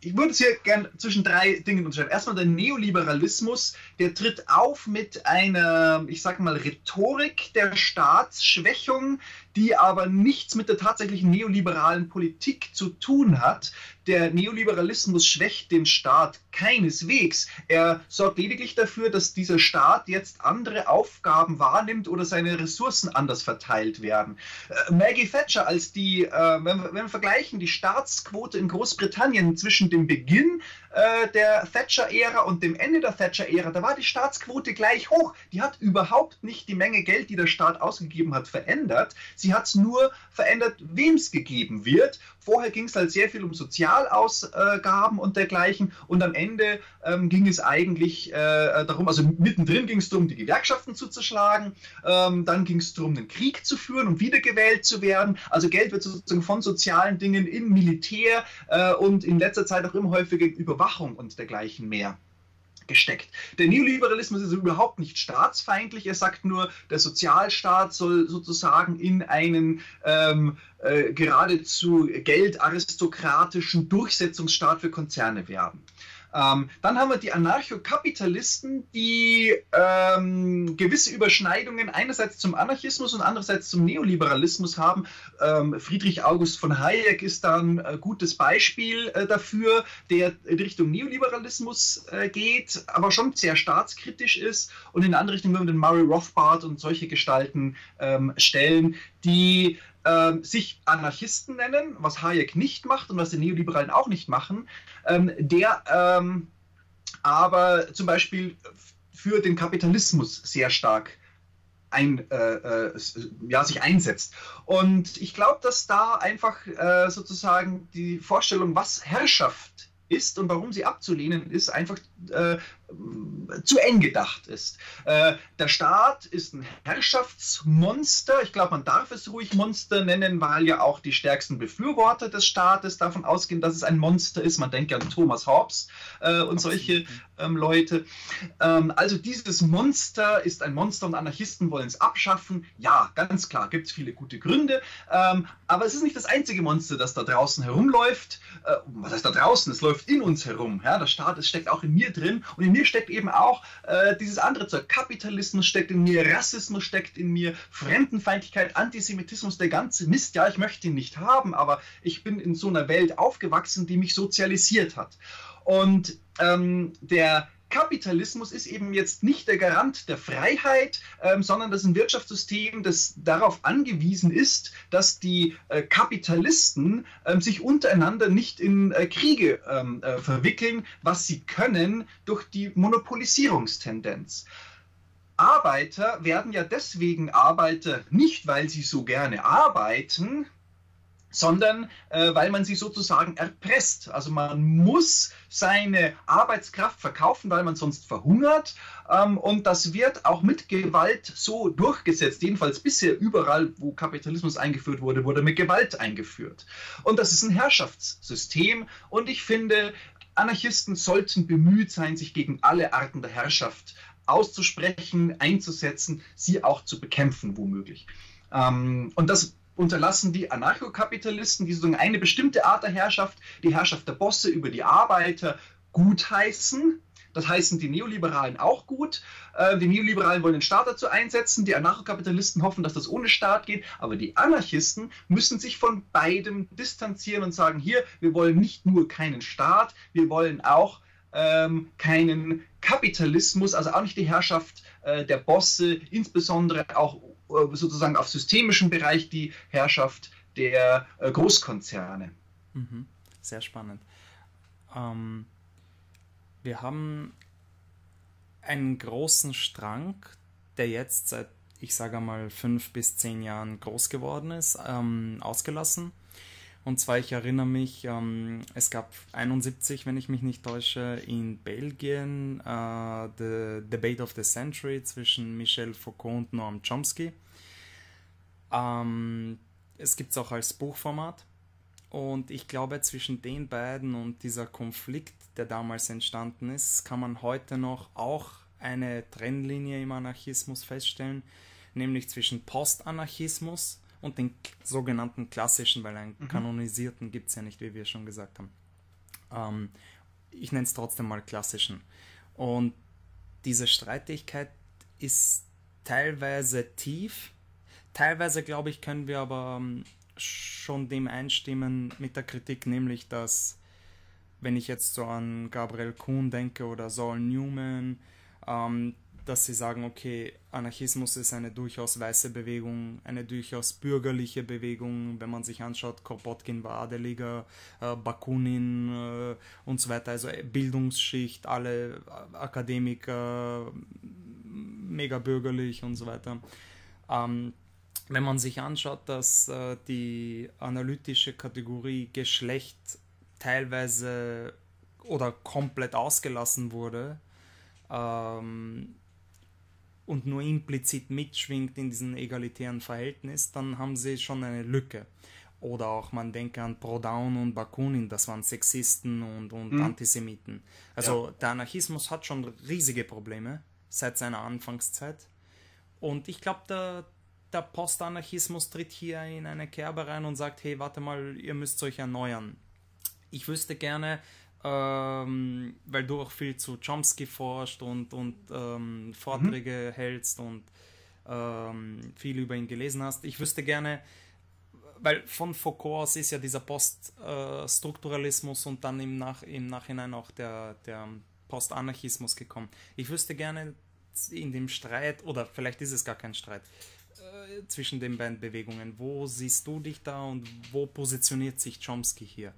ich würde es hier gerne zwischen drei Dingen unterscheiden. Erstmal der Neoliberalismus, der tritt auf mit einer, ich sage mal, Rhetorik der Staatsschwächung, die aber nichts mit der tatsächlichen neoliberalen Politik zu tun hat. Der Neoliberalismus schwächt den Staat keineswegs. Er sorgt lediglich dafür, dass dieser Staat jetzt andere Aufgaben wahrnimmt oder seine Ressourcen anders verteilt werden. Maggie Thatcher als die, wenn wir vergleichen, die Staatsquote in Großbritannien zwischen dem Beginn der Thatcher-Ära und dem Ende der Thatcher-Ära, da war die Staatsquote gleich hoch. Die hat überhaupt nicht die Menge Geld, die der Staat ausgegeben hat, verändert. Sie hat es nur verändert, wem es gegeben wird. Vorher ging es halt sehr viel um Sozialausgaben und dergleichen, und am Ende ging es eigentlich darum, also mittendrin ging es darum, die Gewerkschaften zu zerschlagen, dann ging es darum, einen Krieg zu führen, um wiedergewählt zu werden. Also Geld wird sozusagen von sozialen Dingen in Militär und in letzter Zeit auch immer häufiger Überwachung und dergleichen mehr gesteckt. Der Neoliberalismus ist überhaupt nicht staatsfeindlich, er sagt nur, der Sozialstaat soll sozusagen in einen geradezu geldaristokratischen Durchsetzungsstaat für Konzerne werden. Dann haben wir die Anarchokapitalisten, die gewisse Überschneidungen einerseits zum Anarchismus und andererseits zum Neoliberalismus haben. Friedrich August von Hayek ist da ein gutes Beispiel dafür, der in Richtung Neoliberalismus geht, aber schon sehr staatskritisch ist. Und in eine andere Richtung würden wir den Murray Rothbard und solche Gestalten stellen, die sich Anarchisten nennen, was Hayek nicht macht und was die Neoliberalen auch nicht machen, der aber zum Beispiel für den Kapitalismus sehr stark sich einsetzt. Und ich glaube, dass da einfach sozusagen die Vorstellung, was Herrschaft ist und warum sie abzulehnen ist, einfach zu eng gedacht ist. Der Staat ist ein Herrschaftsmonster. Ich glaube, man darf es ruhig Monster nennen, weil ja auch die stärksten Befürworter des Staates davon ausgehen, dass es ein Monster ist. Man denkt ja an Thomas Hobbes und solche Leute. Also dieses Monster ist ein Monster und Anarchisten wollen es abschaffen. Ja, ganz klar, gibt es viele gute Gründe. Aber es ist nicht das einzige Monster, das da draußen herumläuft. Was heißt da draußen? Es läuft in uns herum. Ja? Der Staat, es steckt auch in mir drin, und in mir steckt eben auch dieses andere Zeug. Kapitalismus steckt in mir, Rassismus steckt in mir, Fremdenfeindlichkeit, Antisemitismus, der ganze Mist. Ja, ich möchte ihn nicht haben, aber ich bin in so einer Welt aufgewachsen, die mich sozialisiert hat. Und der Kapitalismus ist eben jetzt nicht der Garant der Freiheit, sondern das ist ein Wirtschaftssystem, das darauf angewiesen ist, dass die Kapitalisten sich untereinander nicht in Kriege verwickeln, was sie können durch die Monopolisierungstendenz. Arbeiter werden ja deswegen Arbeiter nicht, weil sie so gerne arbeiten, sondern weil man sie sozusagen erpresst. Also man muss seine Arbeitskraft verkaufen, weil man sonst verhungert. Und das wird auch mit Gewalt so durchgesetzt. Jedenfalls bisher überall, wo Kapitalismus eingeführt wurde, wurde mit Gewalt eingeführt. Und das ist ein Herrschaftssystem. Und ich finde, Anarchisten sollten bemüht sein, sich gegen alle Arten der Herrschaft auszusprechen, einzusetzen, sie auch zu bekämpfen, womöglich. Und das unterlassen die Anarchokapitalisten, die sozusagen eine bestimmte Art der Herrschaft, die Herrschaft der Bosse über die Arbeiter, gutheißen. Das heißen die Neoliberalen auch gut. Die Neoliberalen wollen den Staat dazu einsetzen, die Anarchokapitalisten hoffen, dass das ohne Staat geht, aber die Anarchisten müssen sich von beidem distanzieren und sagen, hier, wir wollen nicht nur keinen Staat, wir wollen auch keinen Kapitalismus, also auch nicht die Herrschaft der Bosse, insbesondere auch sozusagen auf systemischem Bereich die Herrschaft der Großkonzerne. Mhm. Sehr spannend. Wir haben einen großen Strang, der jetzt seit, ich sage mal, 5 bis 10 Jahren groß geworden ist, ausgelassen. Und zwar, ich erinnere mich, es gab 1971, wenn ich mich nicht täusche, in Belgien The Debate of the Century zwischen Michel Foucault und Noam Chomsky. Es gibt es auch als Buchformat. Und ich glaube, zwischen den beiden und dieser Konflikt, der damals entstanden ist, kann man heute noch auch eine Trennlinie im Anarchismus feststellen, nämlich zwischen Postanarchismus und den sogenannten klassischen, weil einen kanonisierten gibt es ja nicht, wie wir schon gesagt haben. Ich nenne es trotzdem mal klassischen. Und diese Streitigkeit ist teilweise tief. Teilweise, glaube ich, können wir aber schon dem einstimmen mit der Kritik, nämlich dass, wenn ich jetzt so an Gabriel Kuhn denke oder Saul Newman, dass sie sagen, okay, Anarchismus ist eine durchaus weiße Bewegung, eine durchaus bürgerliche Bewegung, wenn man sich anschaut, Kropotkin war Adeliger, Bakunin und so weiter, also Bildungsschicht, alle Akademiker, mega bürgerlich und so weiter. Wenn man sich anschaut, dass die analytische Kategorie Geschlecht teilweise oder komplett ausgelassen wurde, und nur implizit mitschwingt in diesem egalitären Verhältnis, dann haben sie schon eine Lücke. Oder auch, man denke an Proudhon und Bakunin, das waren Sexisten und Antisemiten. Also ja, der Anarchismus hat schon riesige Probleme seit seiner Anfangszeit. Und ich glaube, der Postanarchismus tritt hier in eine Kerbe rein und sagt, hey, warte mal, ihr müsst euch erneuern. Ich wüsste gerne, weil du auch viel zu Chomsky forscht und Vorträge hältst und viel über ihn gelesen hast. Ich wüsste gerne, weil von Foucault aus ist ja dieser Poststrukturalismus und dann im Nachhinein auch der Postanarchismus gekommen. Ich wüsste gerne in dem Streit, oder vielleicht ist es gar kein Streit, zwischen den beiden Bewegungen, wo siehst du dich da und wo positioniert sich Chomsky hier?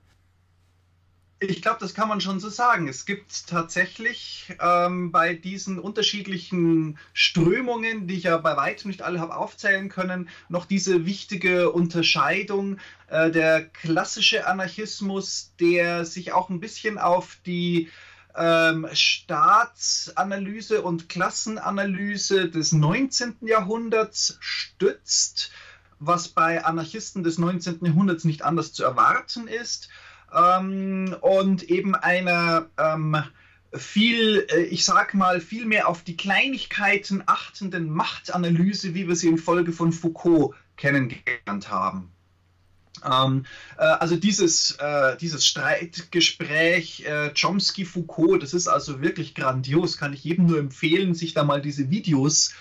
Ich glaube, das kann man schon so sagen. Es gibt tatsächlich bei diesen unterschiedlichen Strömungen, die ich ja bei weitem nicht alle habe aufzählen können, noch diese wichtige Unterscheidung. Der klassische Anarchismus, der sich auch ein bisschen auf die Staatsanalyse und Klassenanalyse des 19. Jahrhunderts stützt, was bei Anarchisten des 19. Jahrhunderts nicht anders zu erwarten ist. Und eben einer viel mehr auf die Kleinigkeiten achtenden Machtanalyse, wie wir sie in Folge von Foucault kennengelernt haben. Also dieses Streitgespräch Chomsky-Foucault, das ist also wirklich grandios, kann ich jedem nur empfehlen, sich da mal diese Videos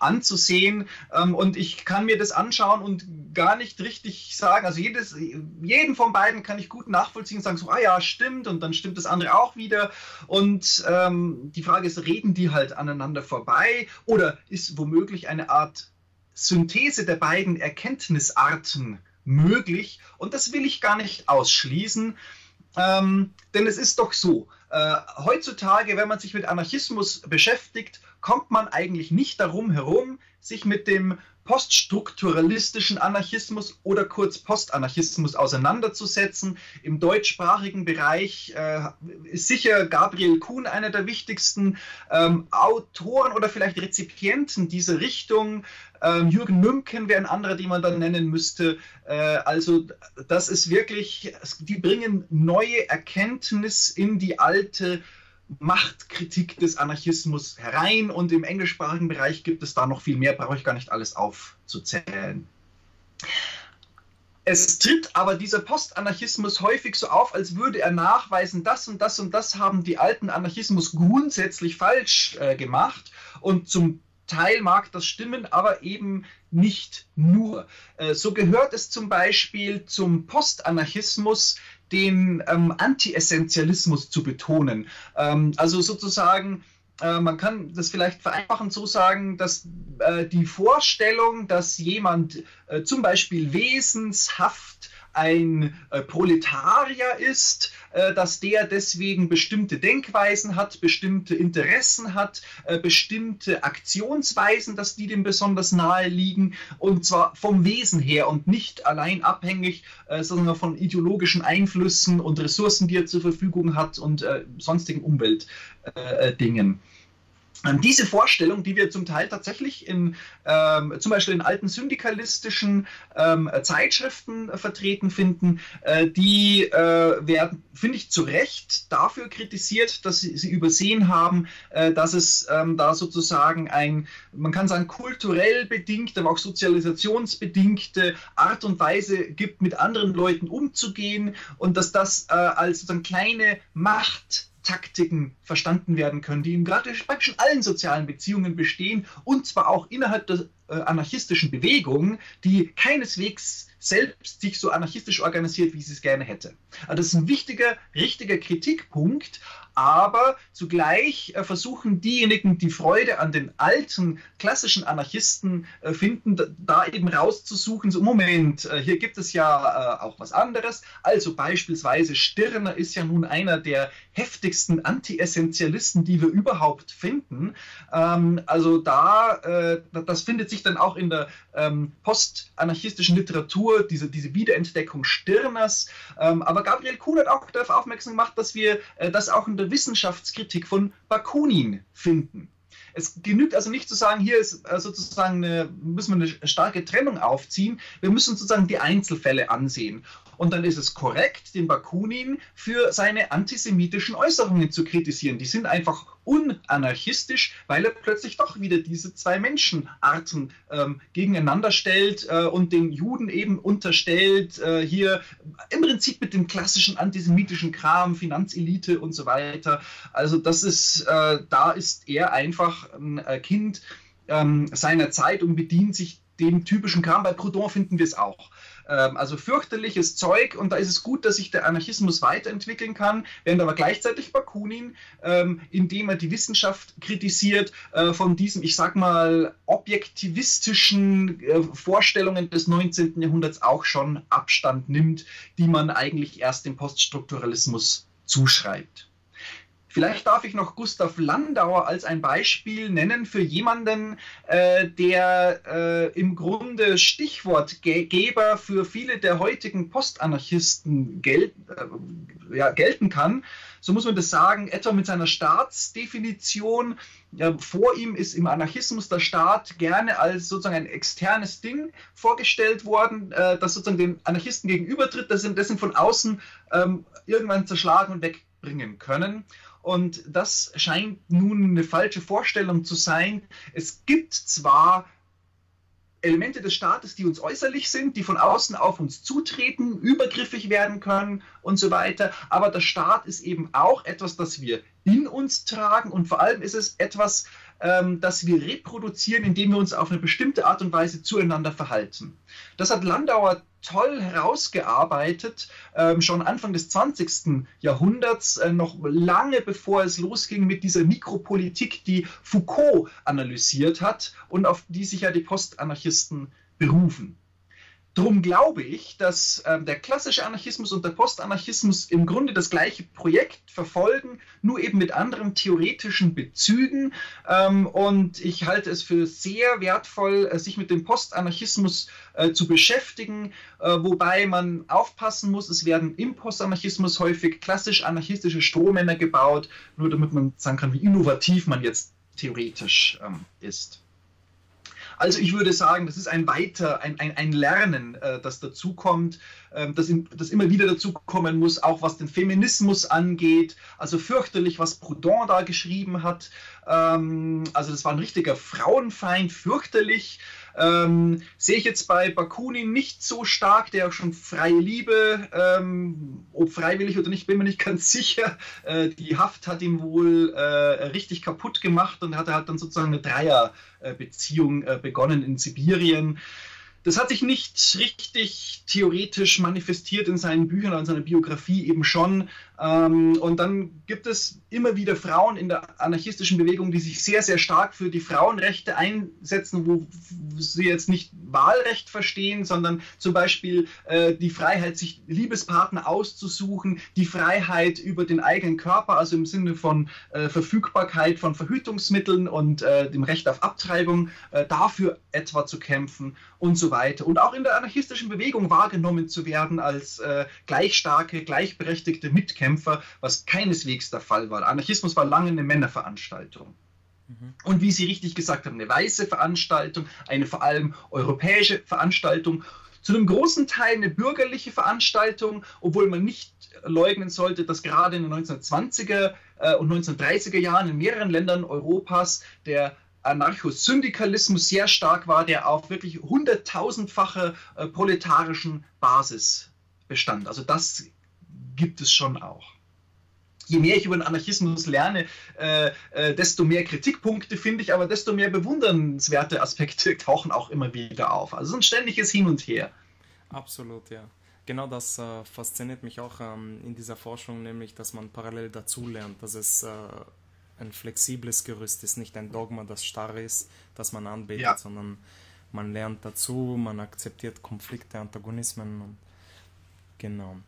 anzusehen, und ich kann mir das anschauen und gar nicht richtig sagen, also jeden von beiden kann ich gut nachvollziehen und sagen so, ah ja, stimmt, und dann stimmt das andere auch wieder, und die Frage ist, reden die halt aneinander vorbei oder ist womöglich eine Art Synthese der beiden Erkenntnisarten möglich, und das will ich gar nicht ausschließen, denn es ist doch so, heutzutage, wenn man sich mit Anarchismus beschäftigt, kommt man eigentlich nicht darum herum, sich mit dem poststrukturalistischen Anarchismus oder kurz Postanarchismus auseinanderzusetzen. Im deutschsprachigen Bereich ist sicher Gabriel Kuhn einer der wichtigsten Autoren oder vielleicht Rezipienten dieser Richtung. Jürgen Mümken wäre ein anderer, den man dann nennen müsste. Also das ist wirklich, die bringen neue Erkenntnis in die alte Machtkritik des Anarchismus herein, und im englischsprachigen Bereich gibt es da noch viel mehr, brauche ich gar nicht alles aufzuzählen. Es tritt aber dieser Postanarchismus häufig so auf, als würde er nachweisen, das und das und das haben die alten Anarchismus grundsätzlich falsch gemacht, und zum Teil mag das stimmen, aber eben nicht nur. So gehört es zum Beispiel zum Postanarchismus, den Anti-Essentialismus zu betonen. Also sozusagen, man kann das vielleicht vereinfachen so sagen, dass die Vorstellung, dass jemand zum Beispiel wesenshaft ein Proletarier ist, dass der deswegen bestimmte Denkweisen hat, bestimmte Interessen hat, bestimmte Aktionsweisen, dass die dem besonders nahe liegen, und zwar vom Wesen her und nicht allein abhängig, sondern von ideologischen Einflüssen und Ressourcen, die er zur Verfügung hat, und sonstigen Umweltdingen. Diese Vorstellung, die wir zum Teil tatsächlich in zum Beispiel in alten syndikalistischen Zeitschriften vertreten finden, die werden, finde ich, zu Recht dafür kritisiert, dass sie übersehen haben, dass es da sozusagen ein, man kann sagen, kulturell bedingte, aber auch sozialisationsbedingte Art und Weise gibt, mit anderen Leuten umzugehen, und dass das als sozusagen kleine Macht Taktiken verstanden werden können, die im gerade schon allen sozialen Beziehungen bestehen, und zwar auch innerhalb der anarchistischen Bewegung, die keineswegs selbst sich so anarchistisch organisiert, wie sie es gerne hätte. Also das ist ein wichtiger, richtiger Kritikpunkt, aber zugleich versuchen diejenigen, die Freude an den alten, klassischen Anarchisten finden, da eben rauszusuchen, so Moment, hier gibt es ja auch was anderes. Also beispielsweise Stirner ist ja nun einer der heftigsten Anti-Essentialisten, die wir überhaupt finden. Also das findet sich dann auch in der postanarchistischen Literatur, diese Wiederentdeckung Stirners. Aber Gabriel Kuhn hat auch darauf aufmerksam gemacht, dass wir das auch in der Wissenschaftskritik von Bakunin finden. Es genügt also nicht zu sagen, hier ist sozusagen müssen wir eine starke Trennung aufziehen, wir müssen sozusagen die Einzelfälle ansehen. Und dann ist es korrekt, den Bakunin für seine antisemitischen Äußerungen zu kritisieren. Die sind einfach unanarchistisch, weil er plötzlich doch wieder diese zwei Menschenarten gegeneinander stellt und den Juden eben unterstellt, hier im Prinzip mit dem klassischen antisemitischen Kram, Finanzelite und so weiter. Also das ist, da ist er einfach ein Kind seiner Zeit und bedient sich dem typischen Kram. Bei Proudhon finden wir es auch. Also fürchterliches Zeug, und da ist es gut, dass sich der Anarchismus weiterentwickeln kann, während aber gleichzeitig Bakunin, indem er die Wissenschaft kritisiert, von diesem, ich sag mal, objektivistischen Vorstellungen des 19. Jahrhunderts auch schon Abstand nimmt, die man eigentlich erst dem Poststrukturalismus zuschreibt. Vielleicht darf ich noch Gustav Landauer als ein Beispiel nennen für jemanden, der im Grunde Stichwortgeber für viele der heutigen Postanarchisten gelten kann. So muss man das sagen, etwa mit seiner Staatsdefinition. Ja, vor ihm ist im Anarchismus der Staat gerne als sozusagen ein externes Ding vorgestellt worden, das sozusagen den Anarchisten gegenübertritt, dessen von außen irgendwann zerschlagen und wegbringen können. Und das scheint nun eine falsche Vorstellung zu sein. Es gibt zwar Elemente des Staates, die uns äußerlich sind, die von außen auf uns zutreten, übergriffig werden können und so weiter. Aber der Staat ist eben auch etwas, das wir in uns tragen, und vor allem ist es etwas, das wir reproduzieren, indem wir uns auf eine bestimmte Art und Weise zueinander verhalten. Das hat Landauer toll herausgearbeitet, schon Anfang des 20. Jahrhunderts, noch lange bevor es losging mit dieser Mikropolitik, die Foucault analysiert hat und auf die sich ja die Postanarchisten berufen. Drum glaube ich, dass der klassische Anarchismus und der Postanarchismus im Grunde das gleiche Projekt verfolgen, nur eben mit anderen theoretischen Bezügen. Und ich halte es für sehr wertvoll, sich mit dem Postanarchismus zu beschäftigen, wobei man aufpassen muss, es werden im Postanarchismus häufig klassisch-anarchistische Strohmänner gebaut, nur damit man sagen kann, wie innovativ man jetzt theoretisch ist. Also ich würde sagen, das ist ein Lernen, das dazukommt, das immer wieder dazukommen muss, auch was den Feminismus angeht. Also fürchterlich, was Proudhon da geschrieben hat. Also das war ein richtiger Frauenfeind, fürchterlich. Sehe ich jetzt bei Bakunin nicht so stark, der schon freie Liebe, ob freiwillig oder nicht, bin mir nicht ganz sicher. Die Haft hat ihn wohl richtig kaputt gemacht und hat er halt dann sozusagen eine Dreierbeziehung begonnen in Sibirien. Das hat sich nicht richtig theoretisch manifestiert in seinen Büchern oder in seiner Biografie eben schon. Und dann gibt es immer wieder Frauen in der anarchistischen Bewegung, die sich sehr, sehr stark für die Frauenrechte einsetzen, wo sie jetzt nicht Wahlrecht verstehen, sondern zum Beispiel die Freiheit, sich Liebespartner auszusuchen, die Freiheit über den eigenen Körper, also im Sinne von Verfügbarkeit von Verhütungsmitteln und dem Recht auf Abtreibung, dafür etwa zu kämpfen und so weiter. Und auch in der anarchistischen Bewegung wahrgenommen zu werden als gleich starke, gleichberechtigte Mitkämpfer, was keineswegs der Fall war. Der Anarchismus war lange eine Männerveranstaltung. Mhm. Und wie Sie richtig gesagt haben, eine weiße Veranstaltung, eine vor allem europäische Veranstaltung, zu einem großen Teil eine bürgerliche Veranstaltung, obwohl man nicht leugnen sollte, dass gerade in den 1920er und 1930er Jahren in mehreren Ländern Europas der Anarchosyndikalismus sehr stark war, der auf wirklich 100.000-fache proletarischen Basis bestand. Also das gibt es schon auch. Je mehr ich über den Anarchismus lerne, desto mehr Kritikpunkte finde ich, aber desto mehr bewundernswerte Aspekte tauchen auch immer wieder auf. Also ein ständiges Hin und Her. Absolut, ja. Genau das fasziniert mich auch in dieser Forschung, nämlich, dass man parallel dazu lernt, dass es ein flexibles Gerüst ist, nicht ein Dogma, das starr ist, das man anbetet, ja, sondern man lernt dazu, man akzeptiert Konflikte, Antagonismen. Und genau.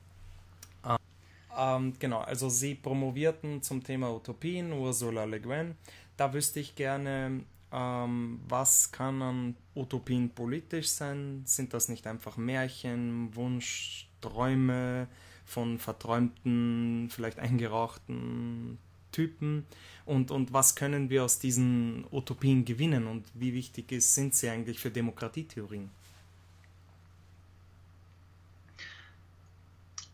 Genau, also Sie promovierten zum Thema Utopien, Ursula Le Guin. Da wüsste ich gerne, was kann an Utopien politisch sein? Sind das nicht einfach Märchen, Wunsch, Träume von verträumten, vielleicht eingerauchten Typen, und was können wir aus diesen Utopien gewinnen und wie wichtig sind sie eigentlich für Demokratietheorien?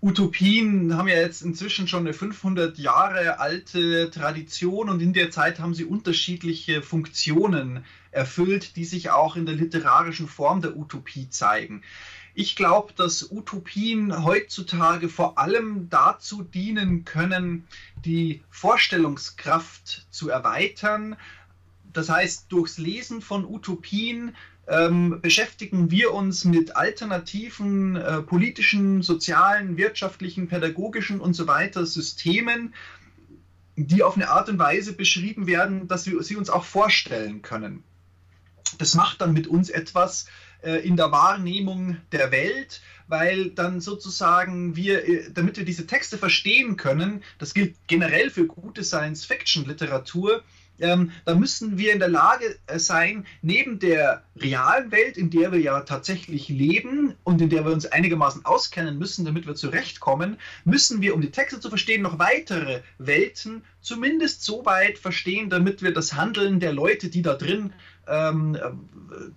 Utopien haben ja jetzt inzwischen schon eine 500 Jahre alte Tradition und in der Zeit haben sie unterschiedliche Funktionen erfüllt, die sich auch in der literarischen Form der Utopie zeigen. Ich glaube, dass Utopien heutzutage vor allem dazu dienen können, die Vorstellungskraft zu erweitern. Das heißt, durchs Lesen von Utopien beschäftigen wir uns mit alternativen politischen, sozialen, wirtschaftlichen, pädagogischen und so weiter Systemen, die auf eine Art und Weise beschrieben werden, dass wir sie uns auch vorstellen können. Das macht dann mit uns etwas in der Wahrnehmung der Welt, weil dann sozusagen wir, damit wir diese Texte verstehen können, das gilt generell für gute Science-Fiction-Literatur, da müssen wir in der Lage sein, neben der realen Welt, in der wir ja tatsächlich leben und in der wir uns einigermaßen auskennen müssen, damit wir zurechtkommen, müssen wir, um die Texte zu verstehen, noch weitere Welten zumindest so weit verstehen, damit wir das Handeln der Leute, die da drin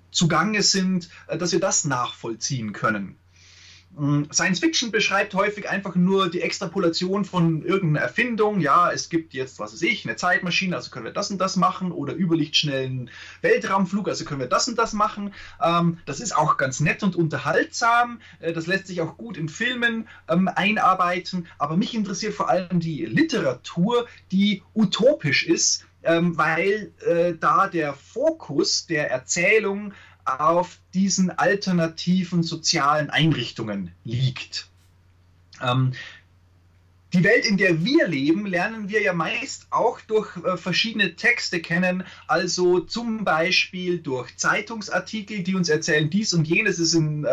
zugange sind, dass wir das nachvollziehen können. Science Fiction beschreibt häufig einfach nur die Extrapolation von irgendeiner Erfindung. Ja, es gibt jetzt, was weiß ich, eine Zeitmaschine, also können wir das und das machen. Oder überlichtschnellen Weltraumflug, also können wir das und das machen. Das ist auch ganz nett und unterhaltsam. Das lässt sich auch gut in Filmen einarbeiten. Aber mich interessiert vor allem die Literatur, die utopisch ist, weil da der Fokus der Erzählung auf diesen alternativen sozialen Einrichtungen liegt. Die Welt, in der wir leben, lernen wir ja meist auch durch verschiedene Texte kennen, also zum Beispiel durch Zeitungsartikel, die uns erzählen, dies und jenes ist in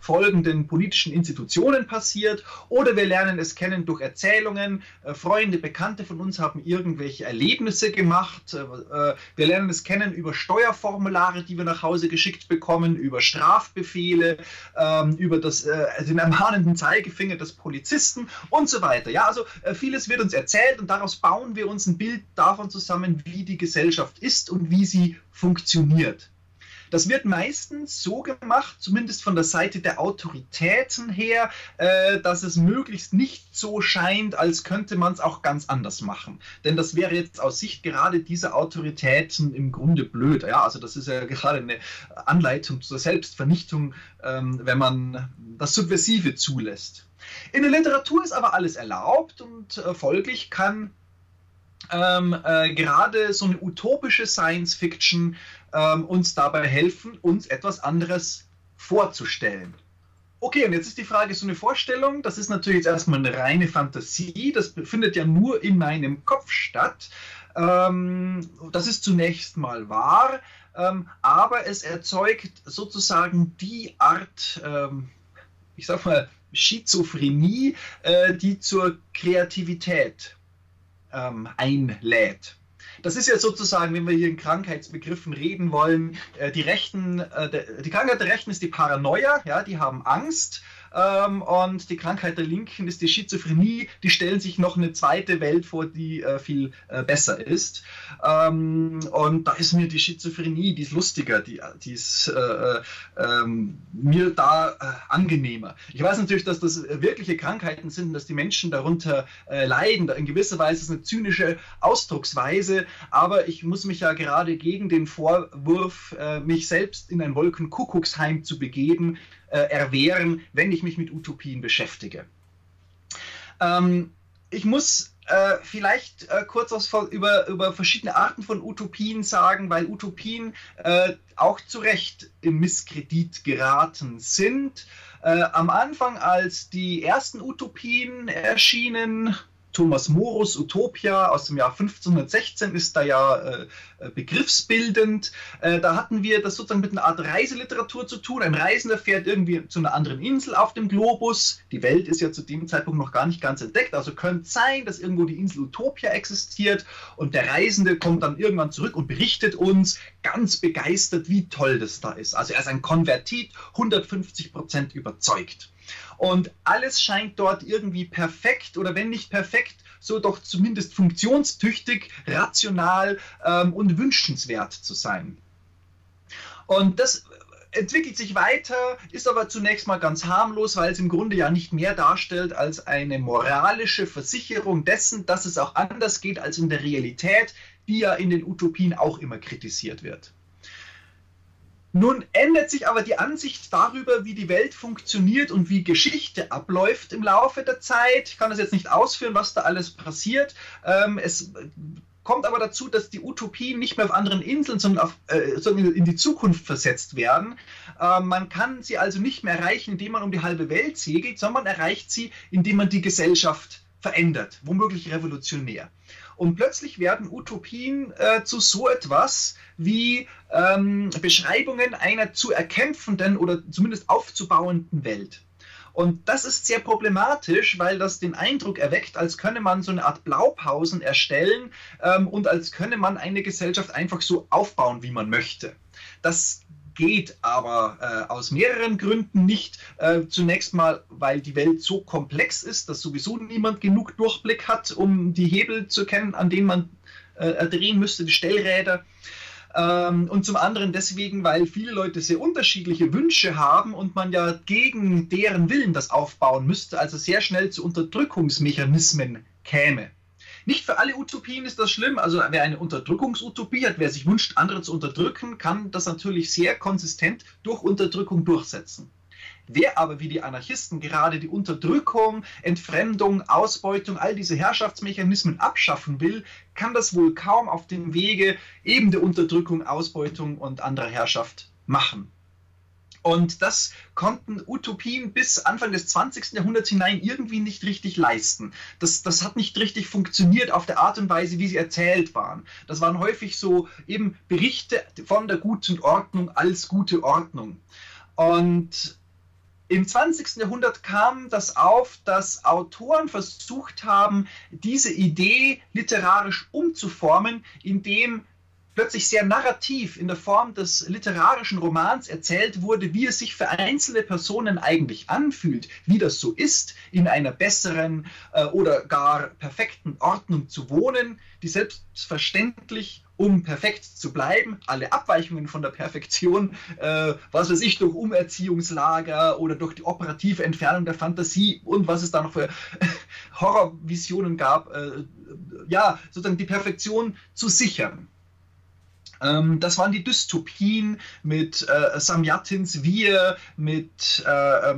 folgenden politischen Institutionen passiert, oder wir lernen es kennen durch Erzählungen, Freunde, Bekannte von uns haben irgendwelche Erlebnisse gemacht, wir lernen es kennen über Steuerformulare, die wir nach Hause geschickt bekommen, über Strafbefehle, über den ermahnenden Zeigefinger des Polizisten und so weiter. Ja, also vieles wird uns erzählt und daraus bauen wir uns ein Bild davon zusammen, wie die Gesellschaft ist und wie sie funktioniert. Das wird meistens so gemacht, zumindest von der Seite der Autoritäten her, dass es möglichst nicht so scheint, als könnte man es auch ganz anders machen. Denn das wäre jetzt aus Sicht gerade dieser Autoritäten im Grunde blöd. Ja, also das ist ja gerade eine Anleitung zur Selbstvernichtung, wenn man das Subversive zulässt. In der Literatur ist aber alles erlaubt und folglich kann gerade so eine utopische Science-Fiction uns dabei helfen, uns etwas anderes vorzustellen. Okay, und jetzt ist die Frage, so eine Vorstellung, das ist natürlich jetzt erstmal eine reine Fantasie, das findet ja nur in meinem Kopf statt. Das ist zunächst mal wahr, aber es erzeugt sozusagen die Art, ich sag mal, Schizophrenie, die zur Kreativität einlädt. Das ist jetzt sozusagen, wenn wir hier in Krankheitsbegriffen reden wollen, die Rechten, die Krankheit der Rechten ist die Paranoia, ja, die haben Angst, und die Krankheit der Linken ist die Schizophrenie, die stellen sich noch eine zweite Welt vor, die viel besser ist. Und da ist mir die Schizophrenie, die ist lustiger, die ist mir da angenehmer. Ich weiß natürlich, dass das wirkliche Krankheiten sind, dass die Menschen darunter leiden. In gewisser Weise ist eine zynische Ausdrucksweise, aber ich muss mich ja gerade gegen den Vorwurf, mich selbst in ein Wolkenkuckucksheim zu begeben, erwehren, wenn ich mich mit Utopien beschäftige. Ich muss vielleicht kurz was über verschiedene Arten von Utopien sagen, weil Utopien auch zu Recht im Misskredit geraten sind. Am Anfang, als die ersten Utopien erschienen, Thomas Morus, Utopia aus dem Jahr 1516 ist da ja begriffsbildend. Da hatten wir das sozusagen mit einer Art Reiseliteratur zu tun. Ein Reisender fährt irgendwie zu einer anderen Insel auf dem Globus. Die Welt ist ja zu dem Zeitpunkt noch gar nicht ganz entdeckt. Also könnte es sein, dass irgendwo die Insel Utopia existiert und der Reisende kommt dann irgendwann zurück und berichtet uns ganz begeistert, wie toll das da ist. Also er ist ein Konvertit, 150% überzeugt. Und alles scheint dort irgendwie perfekt oder wenn nicht perfekt, so doch zumindest funktionstüchtig, rational und wünschenswert zu sein. Und das entwickelt sich weiter, ist aber zunächst mal ganz harmlos, weil es im Grunde ja nicht mehr darstellt als eine moralische Versicherung dessen, dass es auch anders geht als in der Realität, die ja in den Utopien auch immer kritisiert wird. Nun ändert sich aber die Ansicht darüber, wie die Welt funktioniert und wie Geschichte abläuft im Laufe der Zeit. Ich kann das jetzt nicht ausführen, was da alles passiert. Es kommt aber dazu, dass die Utopien nicht mehr auf anderen Inseln, sondern in die Zukunft versetzt werden. Man kann sie also nicht mehr erreichen, indem man um die halbe Welt segelt, sondern man erreicht sie, indem man die Gesellschaft verändert, womöglich revolutionär. Und plötzlich werden Utopien zu so etwas wie Beschreibungen einer zu erkämpfenden oder zumindest aufzubauenden Welt. Und das ist sehr problematisch, weil das den Eindruck erweckt, als könne man so eine Art Blaupausen erstellen und als könne man eine Gesellschaft einfach so aufbauen, wie man möchte. Das geht aber aus mehreren Gründen nicht. Zunächst mal, weil die Welt so komplex ist, dass sowieso niemand genug Durchblick hat, um die Hebel zu kennen, an denen man drehen müsste, die Stellräder. und zum anderen deswegen, weil viele Leute sehr unterschiedliche Wünsche haben und man ja gegen deren Willen das aufbauen müsste, also sehr schnell zu Unterdrückungsmechanismen käme. Nicht für alle Utopien ist das schlimm, also wer eine Unterdrückungsutopie hat, wer sich wünscht, andere zu unterdrücken, kann das natürlich sehr konsistent durch Unterdrückung durchsetzen. Wer aber wie die Anarchisten gerade die Unterdrückung, Entfremdung, Ausbeutung, all diese Herrschaftsmechanismen abschaffen will, kann das wohl kaum auf dem Wege eben der Unterdrückung, Ausbeutung und anderer Herrschaft machen. Und das konnten Utopien bis Anfang des 20. Jahrhunderts hinein irgendwie nicht richtig leisten. Das hat nicht richtig funktioniert auf der Art und Weise, wie sie erzählt waren. Das waren häufig so eben Berichte von der guten Ordnung als gute Ordnung. Und im 20. Jahrhundert kam das auf, dass Autoren versucht haben, diese Idee literarisch umzuformen, indem plötzlich sehr narrativ in der Form des literarischen Romans erzählt wurde, wie es sich für einzelne Personen eigentlich anfühlt, wie das so ist, in einer besseren oder gar perfekten Ordnung zu wohnen, die selbstverständlich, um perfekt zu bleiben, alle Abweichungen von der Perfektion, was weiß ich, durch Umerziehungslager oder durch die operative Entfernung der Fantasie und was es da noch für Horrorvisionen gab, ja, sozusagen die Perfektion zu sichern. Das waren die Dystopien mit Samjatins Wir, mit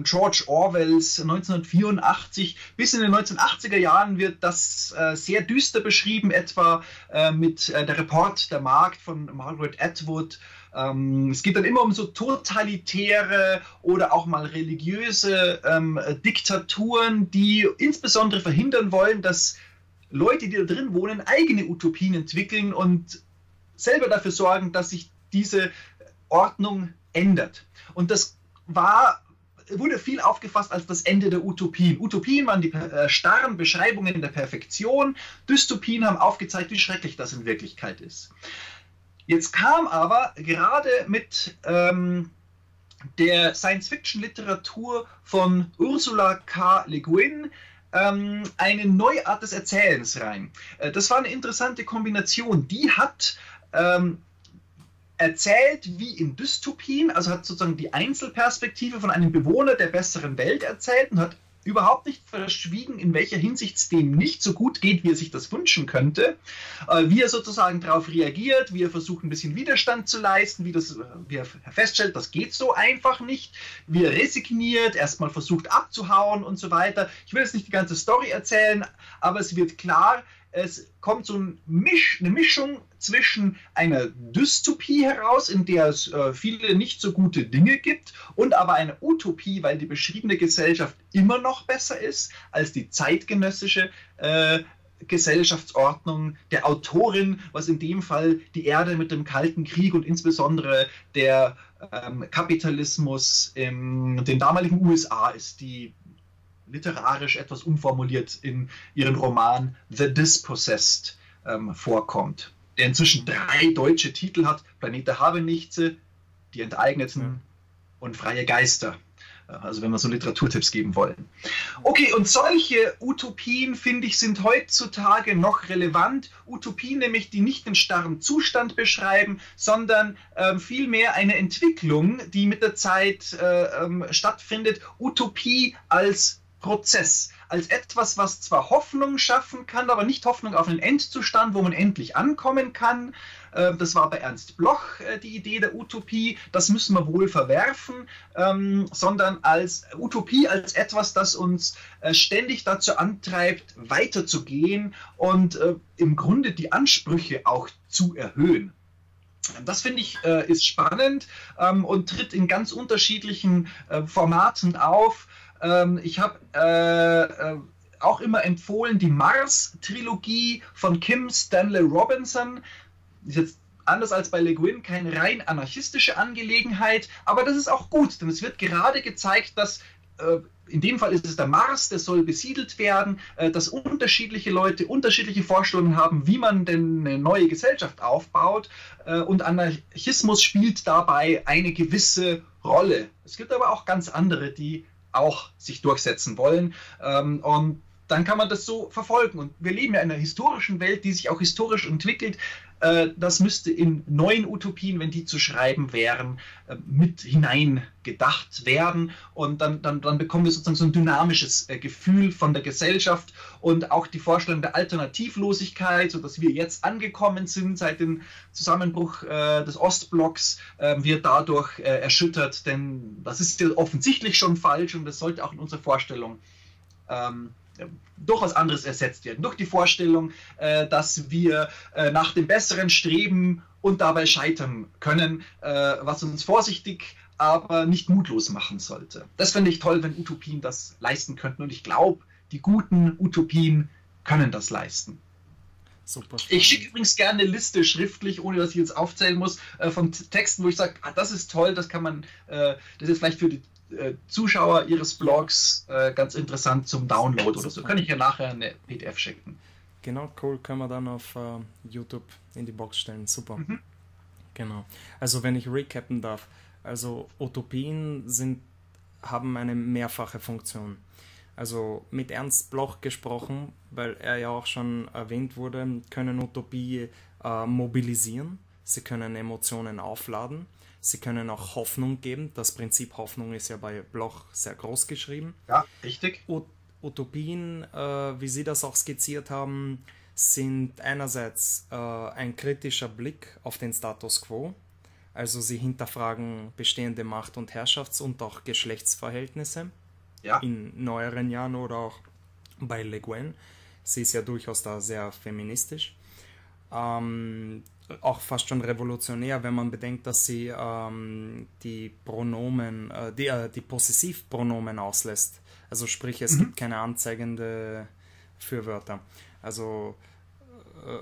George Orwells 1984. Bis in den 1980er Jahren wird das sehr düster beschrieben, etwa mit der Report der Magd von Margaret Atwood. Es geht dann immer um so totalitäre oder auch mal religiöse Diktaturen, die insbesondere verhindern wollen, dass Leute, die da drin wohnen, eigene Utopien entwickeln und selber dafür sorgen, dass sich diese Ordnung ändert. Und das wurde viel aufgefasst als das Ende der Utopien. Utopien waren die starren Beschreibungen der Perfektion. Dystopien haben aufgezeigt, wie schrecklich das in Wirklichkeit ist. Jetzt kam aber gerade mit der Science-Fiction-Literatur von Ursula K. Le Guin eine neue Art des Erzählens rein. Das war eine interessante Kombination. Die hat erzählt wie in Dystopien, also hat sozusagen die Einzelperspektive von einem Bewohner der besseren Welt erzählt und hat überhaupt nicht verschwiegen, in welcher Hinsicht es dem nicht so gut geht, wie er sich das wünschen könnte, wie er sozusagen darauf reagiert, wie er versucht, ein bisschen Widerstand zu leisten, wie er feststellt, das geht so einfach nicht, wie er resigniert, erstmal versucht abzuhauen und so weiter. Ich will jetzt nicht die ganze Story erzählen, aber es wird klar, es kommt so eine Mischung zwischen einer Dystopie heraus, in der es viele nicht so gute Dinge gibt, und aber einer Utopie, weil die beschriebene Gesellschaft immer noch besser ist als die zeitgenössische Gesellschaftsordnung der Autorin, was in dem Fall die Erde mit dem Kalten Krieg und insbesondere der Kapitalismus in den damaligen USA ist, die literarisch etwas umformuliert in ihren Roman The Dispossessed vorkommt, der inzwischen 3 deutsche Titel hat: Planeta nichts, Die Enteigneten und Freie Geister. Also wenn wir so Literaturtipps geben wollen. Okay, und solche Utopien, finde ich, sind heutzutage noch relevant. Utopien nämlich, die nicht den starren Zustand beschreiben, sondern vielmehr eine Entwicklung, die mit der Zeit stattfindet. Utopie als Prozess, als etwas, was zwar Hoffnung schaffen kann, aber nicht Hoffnung auf einen Endzustand, wo man endlich ankommen kann. Das war bei Ernst Bloch die Idee der Utopie, das müssen wir wohl verwerfen, sondern als Utopie, als etwas, das uns ständig dazu antreibt, weiterzugehen und im Grunde die Ansprüche auch zu erhöhen. Das, finde ich, ist spannend und tritt in ganz unterschiedlichen Formaten auf. Ich habe auch immer empfohlen die Mars-Trilogie von Kim Stanley Robinson. Ist jetzt anders als bei Le Guin keine rein anarchistische Angelegenheit, aber das ist auch gut, denn es wird gerade gezeigt, dass in dem Fall ist es der Mars, der soll besiedelt werden, dass unterschiedliche Leute unterschiedliche Vorstellungen haben, wie man denn eine neue Gesellschaft aufbaut, und Anarchismus spielt dabei eine gewisse Rolle. Es gibt aber auch ganz andere, die auch sich durchsetzen wollen, und dann kann man das so verfolgen. Und wir leben ja in einer historischen Welt, die sich auch historisch entwickelt. Das müsste in neuen Utopien, wenn die zu schreiben wären, mit hineingedacht werden. Und dann bekommen wir sozusagen so ein dynamisches Gefühl von der Gesellschaft und auch die Vorstellung der Alternativlosigkeit, sodass wir jetzt angekommen sind seit dem Zusammenbruch des Ostblocks, wird dadurch erschüttert. Denn das ist ja offensichtlich schon falsch und das sollte auch in unserer Vorstellung durch was anderes ersetzt werden. Durch die Vorstellung, dass wir nach dem Besseren streben und dabei scheitern können, was uns vorsichtig, aber nicht mutlos machen sollte. Das finde ich toll, wenn Utopien das leisten könnten. Und ich glaube, die guten Utopien können das leisten. Super. Ich schicke übrigens gerne eine Liste schriftlich, ohne dass ich jetzt aufzählen muss, von Texten, wo ich sage, ah, das ist toll, das kann man, das ist vielleicht für die Zuschauer Ihres Blogs ganz interessant zum Download oder so. Kann ich ja nachher eine PDF schicken. Genau, cool. Können wir dann auf YouTube in die Box stellen. Super. Mhm. Genau. Also wenn ich recappen darf, also Utopien haben eine mehrfache Funktion. Also mit Ernst Bloch gesprochen, weil er ja auch schon erwähnt wurde, können Utopie mobilisieren. Sie können Emotionen aufladen. Sie können auch Hoffnung geben. Das Prinzip Hoffnung ist ja bei Bloch sehr groß geschrieben. Ja, richtig. Utopien, wie Sie das auch skizziert haben, sind einerseits ein kritischer Blick auf den Status quo. Also sie hinterfragen bestehende Macht- und Herrschafts- und auch Geschlechtsverhältnisse. Ja. In neueren Jahren oder auch bei Le Guin. Sie ist ja durchaus da sehr feministisch. Auch fast schon revolutionär, wenn man bedenkt, dass sie die Pronomen, die Possessivpronomen auslässt. Also sprich, es gibt keine anzeigende Fürwörter. Also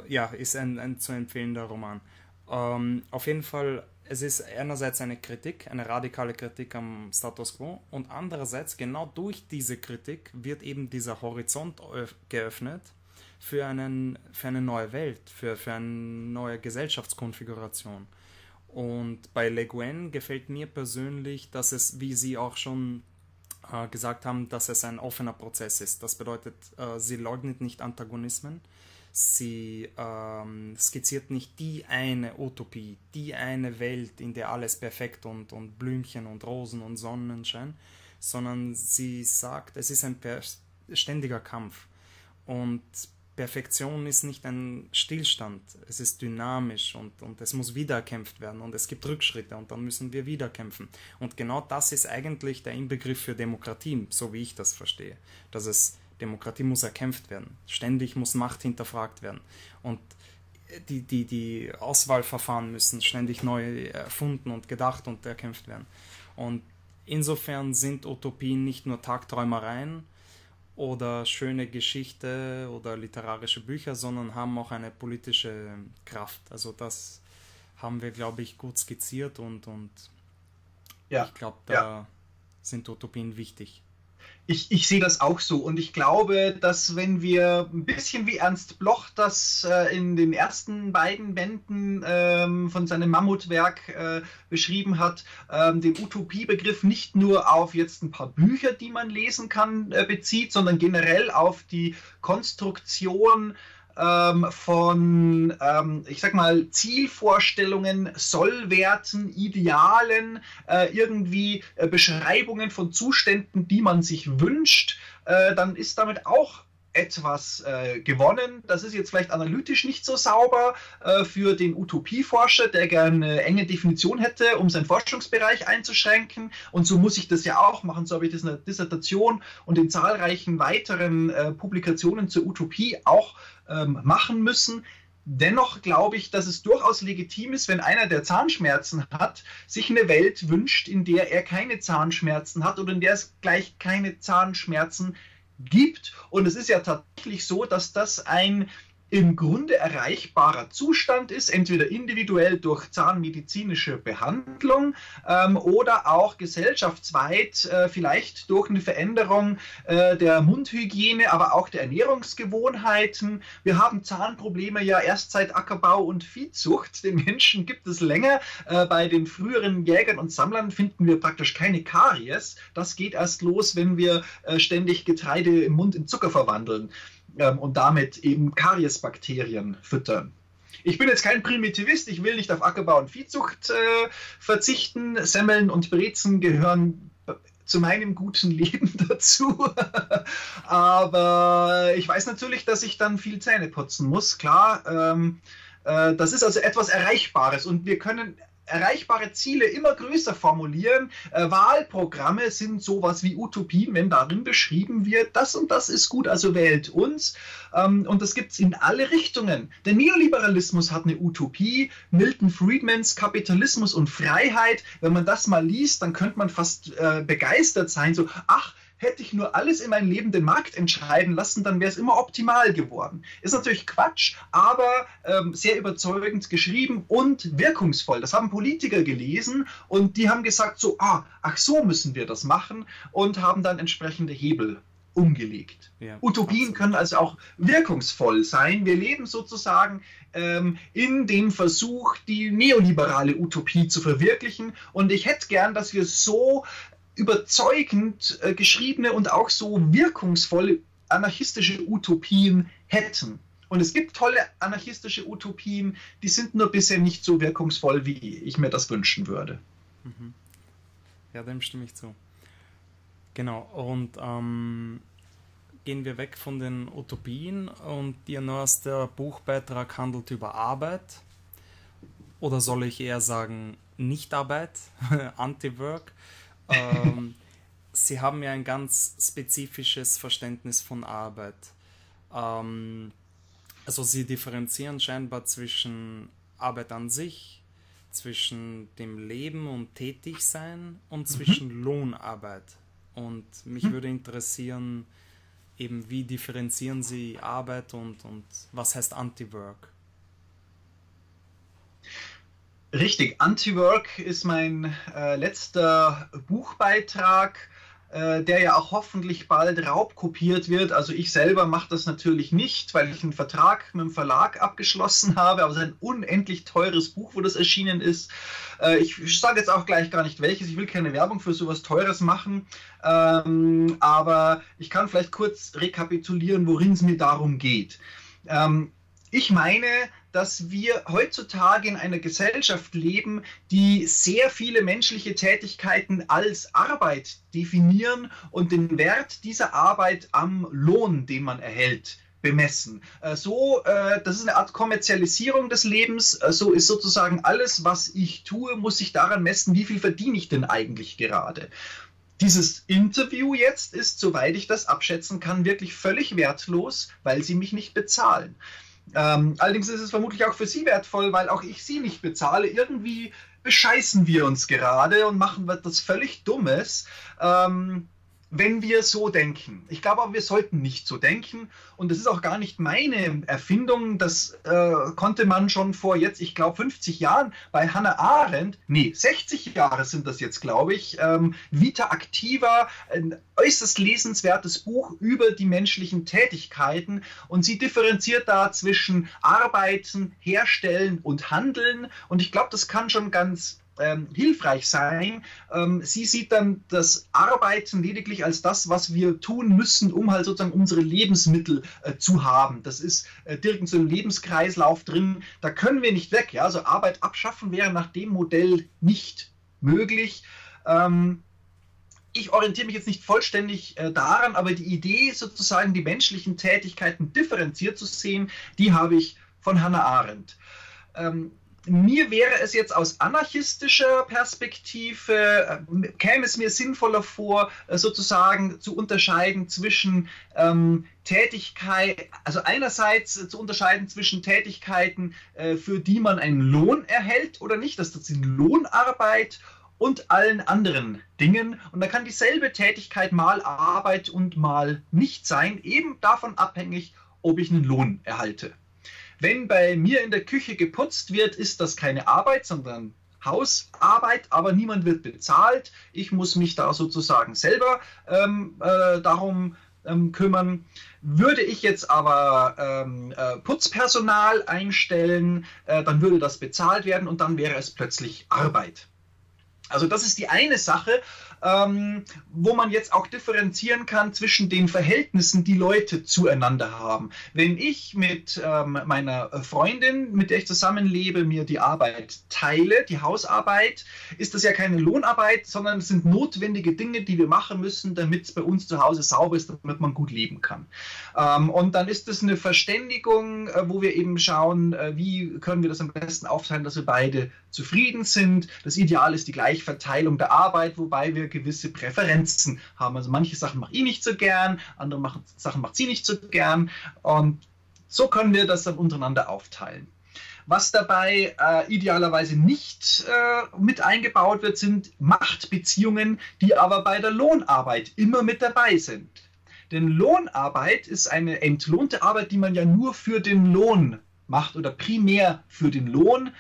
ja, ist ein zu empfehlender Roman. Auf jeden Fall, es ist einerseits eine Kritik, eine radikale Kritik am Status Quo und andererseits, genau durch diese Kritik wird eben dieser Horizont geöffnet, für eine neue Welt, für eine neue Gesellschaftskonfiguration. Und bei Le Guin gefällt mir persönlich, dass es, wie Sie auch schon gesagt haben, dass es ein offener Prozess ist. Das bedeutet, sie leugnet nicht Antagonismen, sie skizziert nicht die eine Utopie, die eine Welt, in der alles perfekt und Blümchen und Rosen und Sonnenschein, sondern sie sagt, es ist ein ständiger Kampf. Und Perfektion ist nicht ein Stillstand, es ist dynamisch und es muss wieder erkämpft werden und es gibt Rückschritte und dann müssen wir wieder kämpfen. Und genau das ist eigentlich der Inbegriff für Demokratie, so wie ich das verstehe. Dass es, Demokratie muss erkämpft werden, ständig muss Macht hinterfragt werden und die Auswahlverfahren müssen ständig neu erfunden und gedacht und erkämpft werden. Und insofern sind Utopien nicht nur Tagträumereien oder schöne Geschichte oder literarische Bücher, sondern haben auch eine politische Kraft. Also das haben wir, glaube ich, gut skizziert und ja, ich glaube, da sind Utopien wichtig. Ich sehe das auch so und ich glaube, dass wenn wir ein bisschen wie Ernst Bloch das in den ersten beiden Bänden von seinem Mammutwerk beschrieben hat, den Utopiebegriff nicht nur auf jetzt ein paar Bücher, die man lesen kann, bezieht, sondern generell auf die Konstruktion von, ich sag mal, Zielvorstellungen, Sollwerten, Idealen, irgendwie Beschreibungen von Zuständen, die man sich wünscht, dann ist damit auch etwas gewonnen. Das ist jetzt vielleicht analytisch nicht so sauber für den Utopieforscher, der gerne eine enge Definition hätte, um seinen Forschungsbereich einzuschränken. Und so muss ich das ja auch machen. So habe ich das in der Dissertation und in zahlreichen weiteren Publikationen zur Utopie auch machen müssen. Dennoch glaube ich, dass es durchaus legitim ist, wenn einer, der Zahnschmerzen hat, sich eine Welt wünscht, in der er keine Zahnschmerzen hat oder in der es gleich keine Zahnschmerzen gibt. Und es ist ja tatsächlich so, dass das ein im Grunde erreichbarer Zustand ist, entweder individuell durch zahnmedizinische Behandlung oder auch gesellschaftsweit, vielleicht durch eine Veränderung der Mundhygiene, aber auch der Ernährungsgewohnheiten. Wir haben Zahnprobleme ja erst seit Ackerbau und Viehzucht. Den Menschen gibt es länger. Bei den früheren Jägern und Sammlern finden wir praktisch keine Karies. Das geht erst los, wenn wir ständig Getreide im Mund in Zucker verwandeln und damit eben Kariesbakterien füttern. Ich bin jetzt kein Primitivist, ich will nicht auf Ackerbau und Viehzucht verzichten. Semmeln und Brezen gehören zu meinem guten Leben dazu. Aber ich weiß natürlich, dass ich dann viel Zähne putzen muss, klar. Das ist also etwas Erreichbares und wir können erreichbare Ziele immer größer formulieren. Wahlprogramme sind sowas wie Utopien, wenn darin beschrieben wird, das und das ist gut, also wählt uns. Und das gibt es in alle Richtungen. Der Neoliberalismus hat eine Utopie, Milton Friedmans Kapitalismus und Freiheit. Wenn man das mal liest, dann könnte man fast begeistert sein, so, ach, hätte ich nur alles in meinem Leben den Markt entscheiden lassen, dann wäre es immer optimal geworden. Ist natürlich Quatsch, aber sehr überzeugend geschrieben und wirkungsvoll. Das haben Politiker gelesen und die haben gesagt so, ach so müssen wir das machen und haben dann entsprechende Hebel umgelegt. Ja, Utopien können also auch wirkungsvoll sein. Wir leben sozusagen in dem Versuch, die neoliberale Utopie zu verwirklichen und ich hätte gern, dass wir so überzeugend geschriebene und auch so wirkungsvolle anarchistische Utopien hätten. Und es gibt tolle anarchistische Utopien, die sind nur bisher nicht so wirkungsvoll, wie ich mir das wünschen würde. Mhm. Ja, dem stimme ich zu. Genau, und gehen wir weg von den Utopien und Ihr neuester Buchbeitrag handelt über Arbeit. Oder soll ich eher sagen, Nichtarbeit, Anti-Work. Sie haben ja ein ganz spezifisches Verständnis von Arbeit. Also Sie differenzieren scheinbar zwischen Arbeit an sich, zwischen dem Leben und Tätigsein und zwischen Lohnarbeit. Und mich würde interessieren, eben wie differenzieren Sie Arbeit und was heißt Anti-Work? Richtig, Anti-Work ist mein letzter Buchbeitrag, der ja auch hoffentlich bald raubkopiert wird. Also ich selber mache das natürlich nicht, weil ich einen Vertrag mit dem Verlag abgeschlossen habe, aber es ist ein unendlich teures Buch, wo das erschienen ist. Ich sage jetzt auch gleich gar nicht welches, ich will keine Werbung für sowas Teures machen, aber ich kann vielleicht kurz rekapitulieren, worin es mir darum geht. Ich meine, dass wir heutzutage in einer Gesellschaft leben, die sehr viele menschliche Tätigkeiten als Arbeit definieren und den Wert dieser Arbeit am Lohn, den man erhält, bemessen. So, das ist eine Art Kommerzialisierung des Lebens. So ist sozusagen alles, was ich tue, muss ich daran messen, wie viel verdiene ich denn eigentlich gerade. Dieses Interview jetzt ist, soweit ich das abschätzen kann, wirklich völlig wertlos, weil sie mich nicht bezahlen. Allerdings ist es vermutlich auch für Sie wertvoll, weil auch ich Sie nicht bezahle. Irgendwie bescheißen wir uns gerade und machen etwas völlig Dummes, wenn wir so denken. Ich glaube aber, wir sollten nicht so denken und das ist auch gar nicht meine Erfindung. Das konnte man schon vor jetzt, ich glaube, 50 Jahren bei Hannah Arendt, nee, 60 Jahre sind das jetzt, glaube ich, Vita Activa, ein äußerst lesenswertes Buch über die menschlichen Tätigkeiten und sie differenziert da zwischen Arbeiten, Herstellen und Handeln und ich glaube, das kann schon ganz hilfreich sein. Sie sieht dann das Arbeiten lediglich als das, was wir tun müssen, um halt sozusagen unsere Lebensmittel zu haben. Das ist direkt so ein Lebenskreislauf drin. Da können wir nicht weg. Ja? Also Arbeit abschaffen wäre nach dem Modell nicht möglich. Ich orientiere mich jetzt nicht vollständig daran, aber die Idee sozusagen, die menschlichen Tätigkeiten differenziert zu sehen, die habe ich von Hannah Arendt. Mir wäre es jetzt aus anarchistischer Perspektive, käme es mir sinnvoller vor, sozusagen zu unterscheiden zwischen Tätigkeit, also einerseits zu unterscheiden zwischen Tätigkeiten, für die man einen Lohn erhält oder nicht, das ist Lohnarbeit und allen anderen Dingen. Und da kann dieselbe Tätigkeit mal Arbeit und mal nicht sein, eben davon abhängig, ob ich einen Lohn erhalte. Wenn bei mir in der Küche geputzt wird, ist das keine Arbeit, sondern Hausarbeit, aber niemand wird bezahlt. Ich muss mich da sozusagen selber darum kümmern. Würde ich jetzt aber Putzpersonal einstellen, dann würde das bezahlt werden und dann wäre es plötzlich Arbeit. Also das ist die eine Sache, wo man jetzt auch differenzieren kann zwischen den Verhältnissen, die Leute zueinander haben. Wenn ich mit meiner Freundin, mit der ich zusammenlebe, mir die Arbeit teile, die Hausarbeit, ist das ja keine Lohnarbeit, sondern es sind notwendige Dinge, die wir machen müssen, damit es bei uns zu Hause sauber ist, damit man gut leben kann. Und dann ist es eine Verständigung, wo wir eben schauen, wie können wir das am besten aufteilen, dass wir beide zufrieden sind. Das Ideal ist die Gleichverteilung der Arbeit, wobei wir gewisse Präferenzen haben. Also manche Sachen mache ich nicht so gern, andere Sachen macht sie nicht so gern. Und so können wir das dann untereinander aufteilen. Was dabei idealerweise nicht mit eingebaut wird, sind Machtbeziehungen, die aber bei der Lohnarbeit immer mit dabei sind. Denn Lohnarbeit ist eine entlohnte Arbeit, die man ja nur für den Lohn macht oder primär für den Lohn,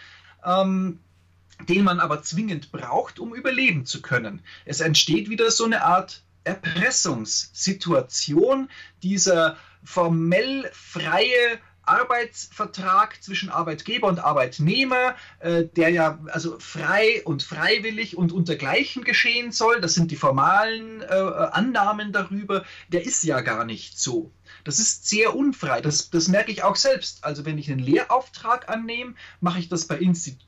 den man aber zwingend braucht, um überleben zu können. Es entsteht wieder so eine Art Erpressungssituation, dieser formell freie Arbeitsvertrag zwischen Arbeitgeber und Arbeitnehmer, der ja also frei und freiwillig und untergleichen geschehen soll, das sind die formalen Annahmen darüber, der ist ja gar nicht so. Das ist sehr unfrei, das merke ich auch selbst. Also wenn ich einen Lehrauftrag annehme, mache ich das bei Institutionen,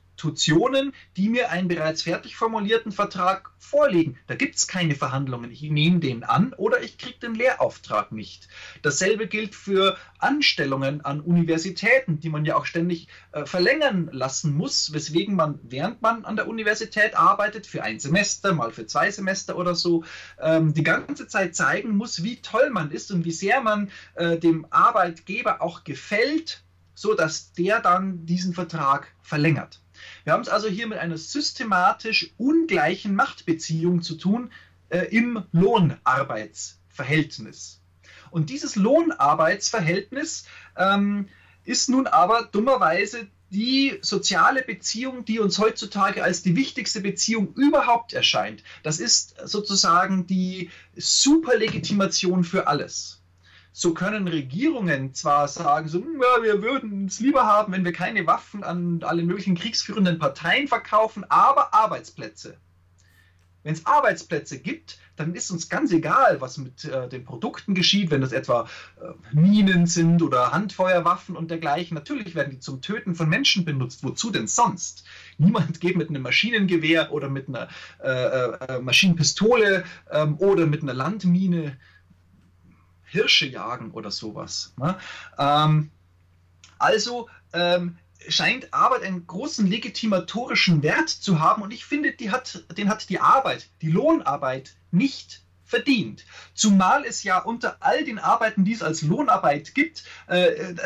die mir einen bereits fertig formulierten Vertrag vorlegen. Da gibt es keine Verhandlungen. Ich nehme den an oder ich kriege den Lehrauftrag nicht. Dasselbe gilt für Anstellungen an Universitäten, die man ja auch ständig verlängern lassen muss, weswegen man, während man an der Universität arbeitet, für ein Semester, mal für 2 Semester oder so, die ganze Zeit zeigen muss, wie toll man ist und wie sehr man dem Arbeitgeber auch gefällt, sodass der dann diesen Vertrag verlängert. Wir haben es also hier mit einer systematisch ungleichen Machtbeziehung zu tun im Lohnarbeitsverhältnis. Und dieses Lohnarbeitsverhältnis ist nun aber dummerweise die soziale Beziehung, die uns heutzutage als die wichtigste Beziehung überhaupt erscheint. Das ist sozusagen die Superlegitimation für alles. So können Regierungen zwar sagen, so, ja, wir würden es lieber haben, wenn wir keine Waffen an alle möglichen kriegsführenden Parteien verkaufen, aber Arbeitsplätze. Wenn es Arbeitsplätze gibt, dann ist uns ganz egal, was mit den Produkten geschieht, wenn das etwa Minen sind oder Handfeuerwaffen und dergleichen. Natürlich werden die zum Töten von Menschen benutzt. Wozu denn sonst? Niemand geht mit einem Maschinengewehr oder mit einer Maschinenpistole oder mit einer Landmine Hirsche jagen oder sowas. Also scheint Arbeit einen großen legitimatorischen Wert zu haben und ich finde, den hat die Arbeit, die Lohnarbeit nicht verdient. Zumal es ja unter all den Arbeiten, die es als Lohnarbeit gibt, auch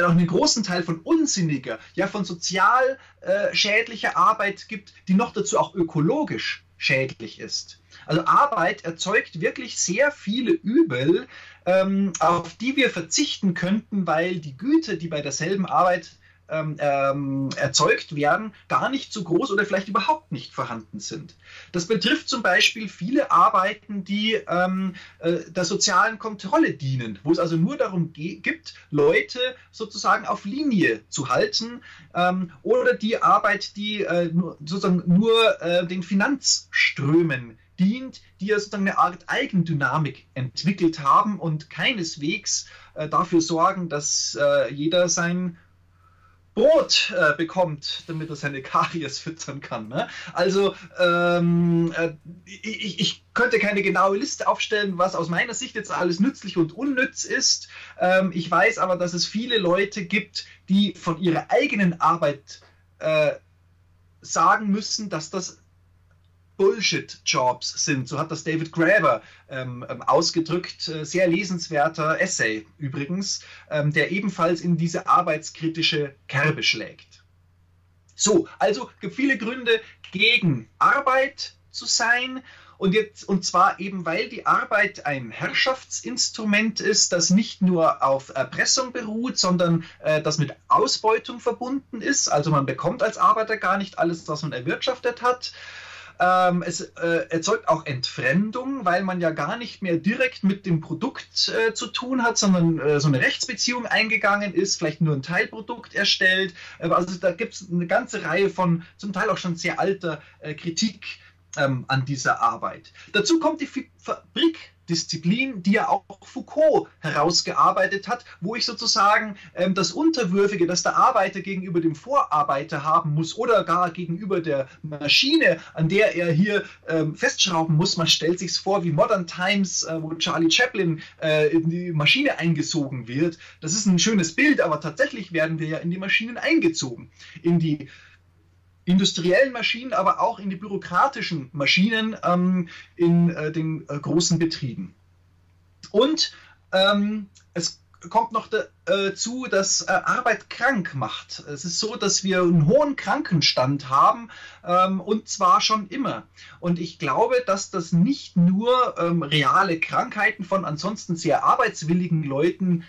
einen großen Teil von unsinniger, ja von sozial schädlicher Arbeit gibt, die noch dazu auch ökologisch schädlich ist. Also Arbeit erzeugt wirklich sehr viele Übel, auf die wir verzichten könnten, weil die Güter, die bei derselben Arbeit erzeugt werden, gar nicht so groß oder vielleicht überhaupt nicht vorhanden sind. Das betrifft zum Beispiel viele Arbeiten, die der sozialen Kontrolle dienen, wo es also nur darum geht, Leute sozusagen auf Linie zu halten oder die Arbeit, die sozusagen nur den Finanzströmen dient, die ja sozusagen eine Art Eigendynamik entwickelt haben und keineswegs dafür sorgen, dass jeder sein Brot bekommt, damit er seine Karies füttern kann. Ne? Also ich könnte keine genaue Liste aufstellen, was aus meiner Sicht jetzt alles nützlich und unnütz ist. Ich weiß aber, dass es viele Leute gibt, die von ihrer eigenen Arbeit sagen müssen, dass das Bullshit-Jobs sind. So hat das David Graeber ausgedrückt. Sehr lesenswerter Essay übrigens, der ebenfalls in diese arbeitskritische Kerbe schlägt. So, also gibt es viele Gründe, gegen Arbeit zu sein. Und zwar eben, weil die Arbeit ein Herrschaftsinstrument ist, das nicht nur auf Erpressung beruht, sondern das mit Ausbeutung verbunden ist. Also man bekommt als Arbeiter gar nicht alles, was man erwirtschaftet hat. Es erzeugt auch Entfremdung, weil man ja gar nicht mehr direkt mit dem Produkt zu tun hat, sondern so eine Rechtsbeziehung eingegangen ist, vielleicht nur ein Teilprodukt erstellt. Also da gibt es eine ganze Reihe von zum Teil auch schon sehr alter Kritik an dieser Arbeit. Dazu kommt die Fabrikdisziplin, die ja auch Foucault herausgearbeitet hat, wo ich sozusagen das Unterwürfige, das der Arbeiter gegenüber dem Vorarbeiter haben muss oder gar gegenüber der Maschine, an der er hier festschrauben muss. Man stellt sich es vor wie Modern Times, wo Charlie Chaplin in die Maschine eingesogen wird. Das ist ein schönes Bild, aber tatsächlich werden wir ja in die Maschinen eingezogen, in die industriellen Maschinen, aber auch in die bürokratischen Maschinen in den großen Betrieben. Und es kommt noch dazu, dass Arbeit krank macht. Es ist so, dass wir einen hohen Krankenstand haben und zwar schon immer. Und ich glaube, dass das nicht nur reale Krankheiten von ansonsten sehr arbeitswilligen Leuten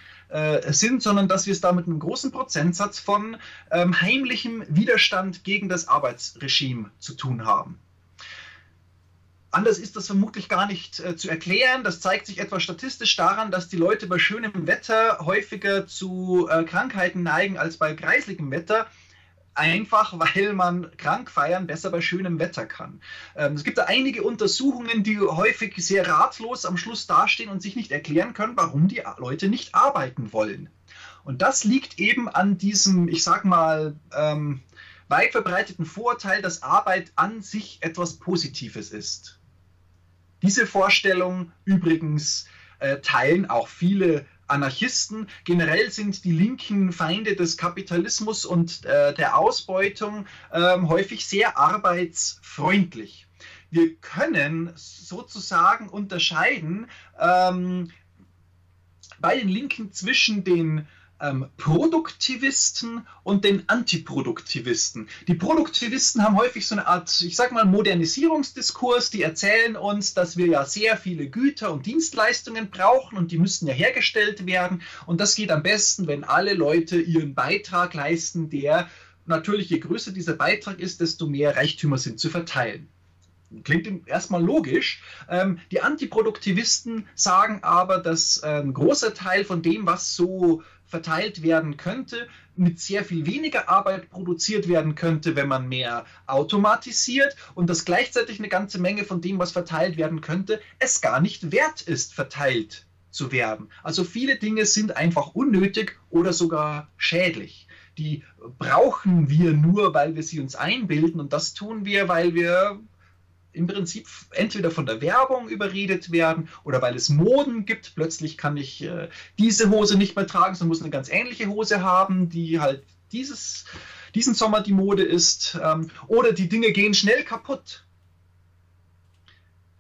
sind, sondern dass wir es da mit einem großen Prozentsatz von heimlichem Widerstand gegen das Arbeitsregime zu tun haben. Anders ist das vermutlich gar nicht zu erklären. Das zeigt sich etwa statistisch daran, dass die Leute bei schönem Wetter häufiger zu Krankheiten neigen als bei greisligem Wetter. Einfach, weil man krank feiern besser bei schönem Wetter kann. Es gibt da einige Untersuchungen, die häufig sehr ratlos am Schluss dastehen und sich nicht erklären können, warum die Leute nicht arbeiten wollen. Und das liegt eben an diesem, ich sag mal, weit verbreiteten Vorurteil, dass Arbeit an sich etwas Positives ist. Diese Vorstellung übrigens teilen auch viele Anarchisten. Generell sind die Linken Feinde des Kapitalismus und der Ausbeutung häufig sehr arbeitsfreundlich. Wir können sozusagen unterscheiden bei den Linken zwischen den Produktivisten und den Antiproduktivisten. Die Produktivisten haben häufig so eine Art, ich sag mal, Modernisierungsdiskurs, die erzählen uns, dass wir ja sehr viele Güter und Dienstleistungen brauchen und die müssen ja hergestellt werden und das geht am besten, wenn alle Leute ihren Beitrag leisten, der natürlich, je größer dieser Beitrag ist, desto mehr Reichtümer sind zu verteilen. Klingt erstmal logisch. Die Antiproduktivisten sagen aber, dass ein großer Teil von dem, was so verteilt werden könnte, mit sehr viel weniger Arbeit produziert werden könnte, wenn man mehr automatisiert und dass gleichzeitig eine ganze Menge von dem, was verteilt werden könnte, es gar nicht wert ist, verteilt zu werden. Also viele Dinge sind einfach unnötig oder sogar schädlich. Die brauchen wir nur, weil wir sie uns einbilden und das tun wir, weil wir im Prinzip entweder von der Werbung überredet werden oder weil es Moden gibt. Plötzlich kann ich diese Hose nicht mehr tragen, sondern muss eine ganz ähnliche Hose haben, die halt diesen Sommer die Mode ist. Oder die Dinge gehen schnell kaputt.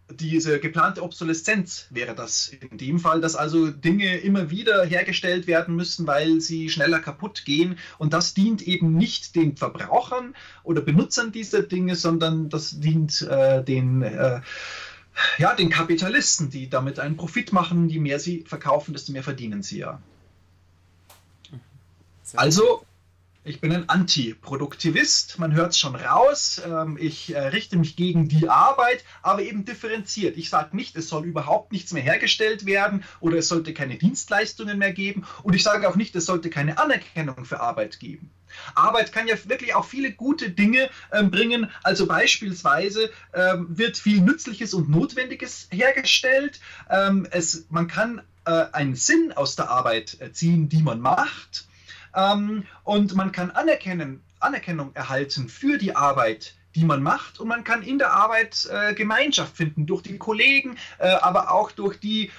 Diese geplante Obsoleszenz wäre das in dem Fall, dass also Dinge immer wieder hergestellt werden müssen, weil sie schneller kaputt gehen. Und das dient eben nicht den Verbrauchern oder Benutzern dieser Dinge, sondern das dient den Kapitalisten, die damit einen Profit machen. Je mehr sie verkaufen, desto mehr verdienen sie ja. Also, ich bin ein Antiproduktivist, man hört es schon raus, ich richte mich gegen die Arbeit, aber eben differenziert. Ich sage nicht, es soll überhaupt nichts mehr hergestellt werden oder es sollte keine Dienstleistungen mehr geben und ich sage auch nicht, es sollte keine Anerkennung für Arbeit geben. Arbeit kann ja wirklich auch viele gute Dinge bringen, also beispielsweise wird viel Nützliches und Notwendiges hergestellt, man kann einen Sinn aus der Arbeit ziehen, die man macht. Und man kann Anerkennung erhalten für die Arbeit, die man macht. Und man kann in der Arbeit Gemeinschaft finden, durch die Kollegen, aber auch durch die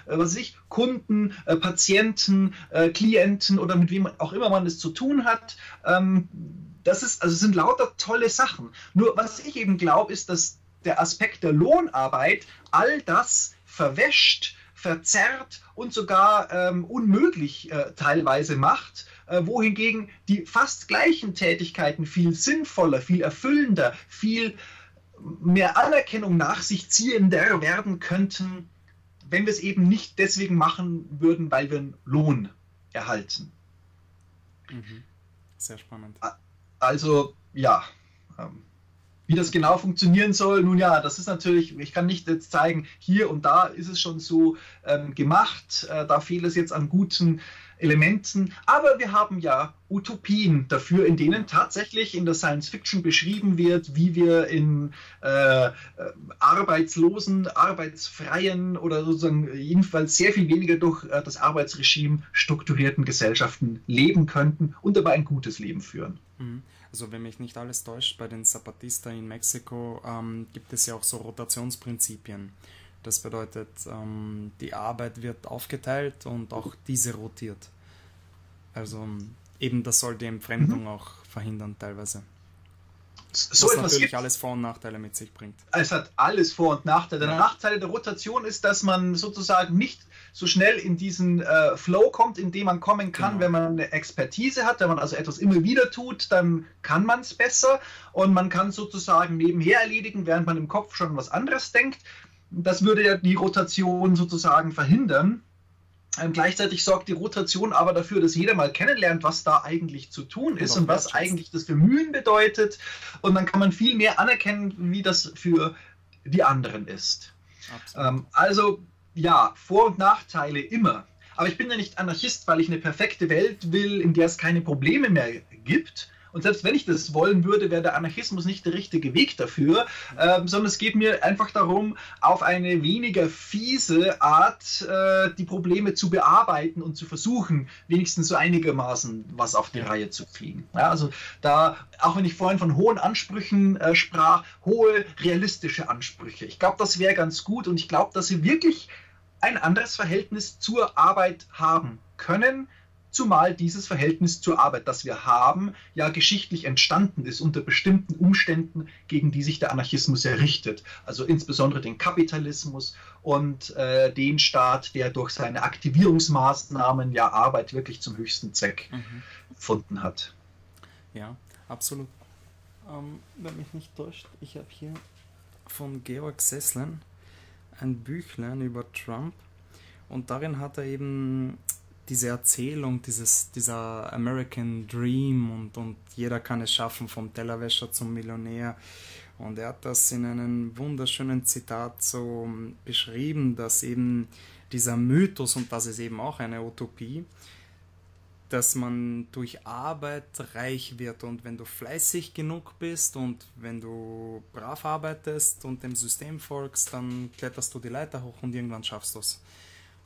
Kunden, Patienten, Klienten oder mit wem auch immer man es zu tun hat. Das sind lauter tolle Sachen. Nur was ich eben glaube, ist, dass der Aspekt der Lohnarbeit all das verwäscht, verzerrt und sogar unmöglich teilweise macht, wohingegen die fast gleichen Tätigkeiten viel sinnvoller, viel erfüllender, viel mehr Anerkennung nach sich ziehender werden könnten, wenn wir es eben nicht deswegen machen würden, weil wir einen Lohn erhalten. Mhm. Sehr spannend. Also, ja, wie das genau funktionieren soll, nun ja, das ist natürlich, ich kann nicht jetzt zeigen, hier und da ist es schon so gemacht, da fehlt es jetzt an guten Elementen, aber wir haben ja Utopien dafür, in denen tatsächlich in der Science Fiction beschrieben wird, wie wir in arbeitslosen, arbeitsfreien oder sozusagen jedenfalls sehr viel weniger durch das Arbeitsregime strukturierten Gesellschaften leben könnten und dabei ein gutes Leben führen. Also wenn mich nicht alles täuscht, bei den Zapatistas in Mexiko gibt es ja auch so Rotationsprinzipien. Das bedeutet, die Arbeit wird aufgeteilt und auch diese rotiert. Also eben das soll die Entfremdung auch verhindern teilweise. So was natürlich alles Vor- und Nachteile mit sich bringt. Es hat alles Vor- und Nachteile. Ja. Der Nachteil der Rotation ist, dass man sozusagen nicht so schnell in diesen Flow kommt, in den man kommen kann, wenn man eine Expertise hat, wenn man also etwas immer wieder tut, dann kann man es besser und man kann sozusagen nebenher erledigen, während man im Kopf schon was anderes denkt. Das würde ja die Rotation sozusagen verhindern. Gleichzeitig sorgt die Rotation aber dafür, dass jeder mal kennenlernt, was da eigentlich zu tun ist und was eigentlich das Bemühen bedeutet. Und dann kann man viel mehr anerkennen, wie das für die anderen ist. Also ja, Vor- und Nachteile immer. Aber ich bin ja nicht Anarchist, weil ich eine perfekte Welt will, in der es keine Probleme mehr gibt. Und selbst wenn ich das wollen würde, wäre der Anarchismus nicht der richtige Weg dafür, sondern es geht mir einfach darum, auf eine weniger fiese Art die Probleme zu bearbeiten und zu versuchen, wenigstens so einigermaßen was auf die Reihe zu kriegen. Ja, also da, auch wenn ich vorhin von hohen Ansprüchen sprach, hohe realistische Ansprüche. Ich glaube, das wäre ganz gut und ich glaube, dass sie wirklich ein anderes Verhältnis zur Arbeit haben können, zumal dieses Verhältnis zur Arbeit, das wir haben, ja geschichtlich entstanden ist unter bestimmten Umständen, gegen die sich der Anarchismus richtet. Also insbesondere den Kapitalismus und den Staat, der durch seine Aktivierungsmaßnahmen ja Arbeit wirklich zum höchsten Zweck gefunden hat. Ja, absolut. Wenn mich nicht täuscht, ich habe hier von Georg Sesslen ein Büchlein über Trump und darin hat er eben diese Erzählung, dieser American Dream und jeder kann es schaffen, vom Tellerwäscher zum Millionär. Und er hat das in einem wunderschönen Zitat so beschrieben, dass eben dieser Mythos, und das ist eben auch eine Utopie, dass man durch Arbeit reich wird und wenn du fleißig genug bist und wenn du brav arbeitest und dem System folgst, dann kletterst du die Leiter hoch und irgendwann schaffst du es.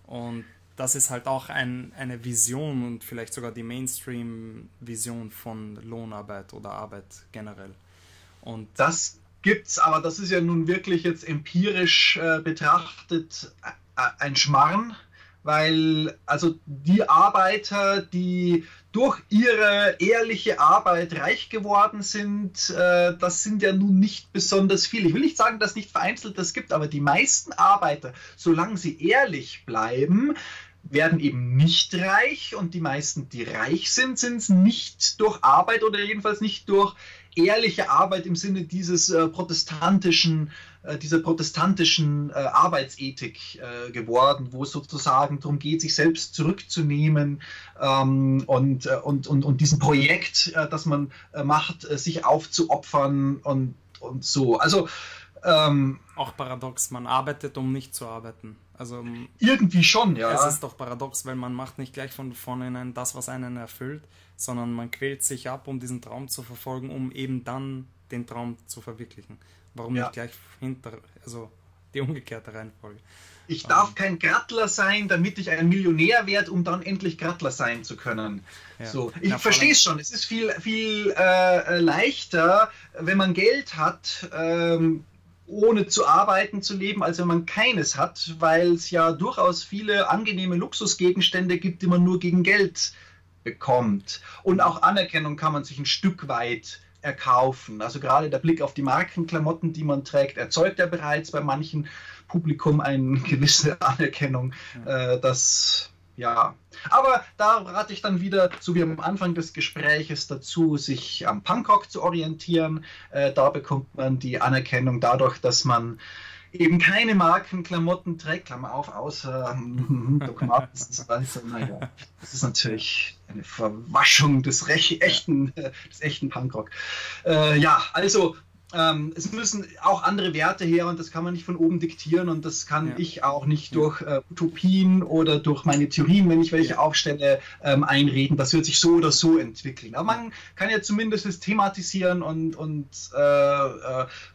Und das ist halt auch eine Vision und vielleicht sogar die Mainstream-Vision von Lohnarbeit oder Arbeit generell. Und das gibt's, aber das ist ja nun wirklich jetzt empirisch betrachtet ein Schmarrn, weil also die Arbeiter, die durch ihre ehrliche Arbeit reich geworden sind, das sind ja nun nicht besonders viele. Ich will nicht sagen, dass es nicht vereinzelt das gibt, aber die meisten Arbeiter, solange sie ehrlich bleiben, werden eben nicht reich und die meisten, die reich sind, sind es nicht durch Arbeit oder jedenfalls nicht durch ehrliche Arbeit im Sinne dieses dieser protestantischen Arbeitsethik geworden, wo es sozusagen darum geht, sich selbst zurückzunehmen und diesem Projekt, das man macht, sich aufzuopfern und so. Also auch paradox, man arbeitet, um nicht zu arbeiten. Also irgendwie schon, ja. Es ist doch paradox, weil man macht nicht gleich von vornherein das, was einen erfüllt, sondern man quält sich ab, um diesen Traum zu verfolgen, um eben dann den Traum zu verwirklichen. Warum nicht gleich also die umgekehrte Reihenfolge? Ich darf kein Grattler sein, damit ich ein Millionär werde, um dann endlich Grattler sein zu können. Ja. So. Ich verstehe es schon. Es ist viel, viel leichter, wenn man Geld hat, ohne zu arbeiten zu leben, als wenn man keines hat, weil es ja durchaus viele angenehme Luxusgegenstände gibt, die man nur gegen Geld bekommt. Und auch Anerkennung kann man sich ein Stück weit erkaufen. Also gerade der Blick auf die Markenklamotten, die man trägt, erzeugt ja bereits bei manchem Publikum eine gewisse Anerkennung. Das ja. Aber da rate ich dann wieder, so wie am Anfang des Gespräches, dazu, sich am Punk-Rock zu orientieren. Da bekommt man die Anerkennung dadurch, dass man eben keine Markenklamotten trägt, Klammer auf, außer Dogmatis und so weiter. Naja, das ist natürlich eine Verwaschung des echten Punkrock. Ja, also es müssen auch andere Werte her und das kann man nicht von oben diktieren und das kann ich auch nicht durch Utopien oder durch meine Theorien, wenn ich welche aufstelle, einreden. Das wird sich so oder so entwickeln. Aber man kann ja zumindest es thematisieren und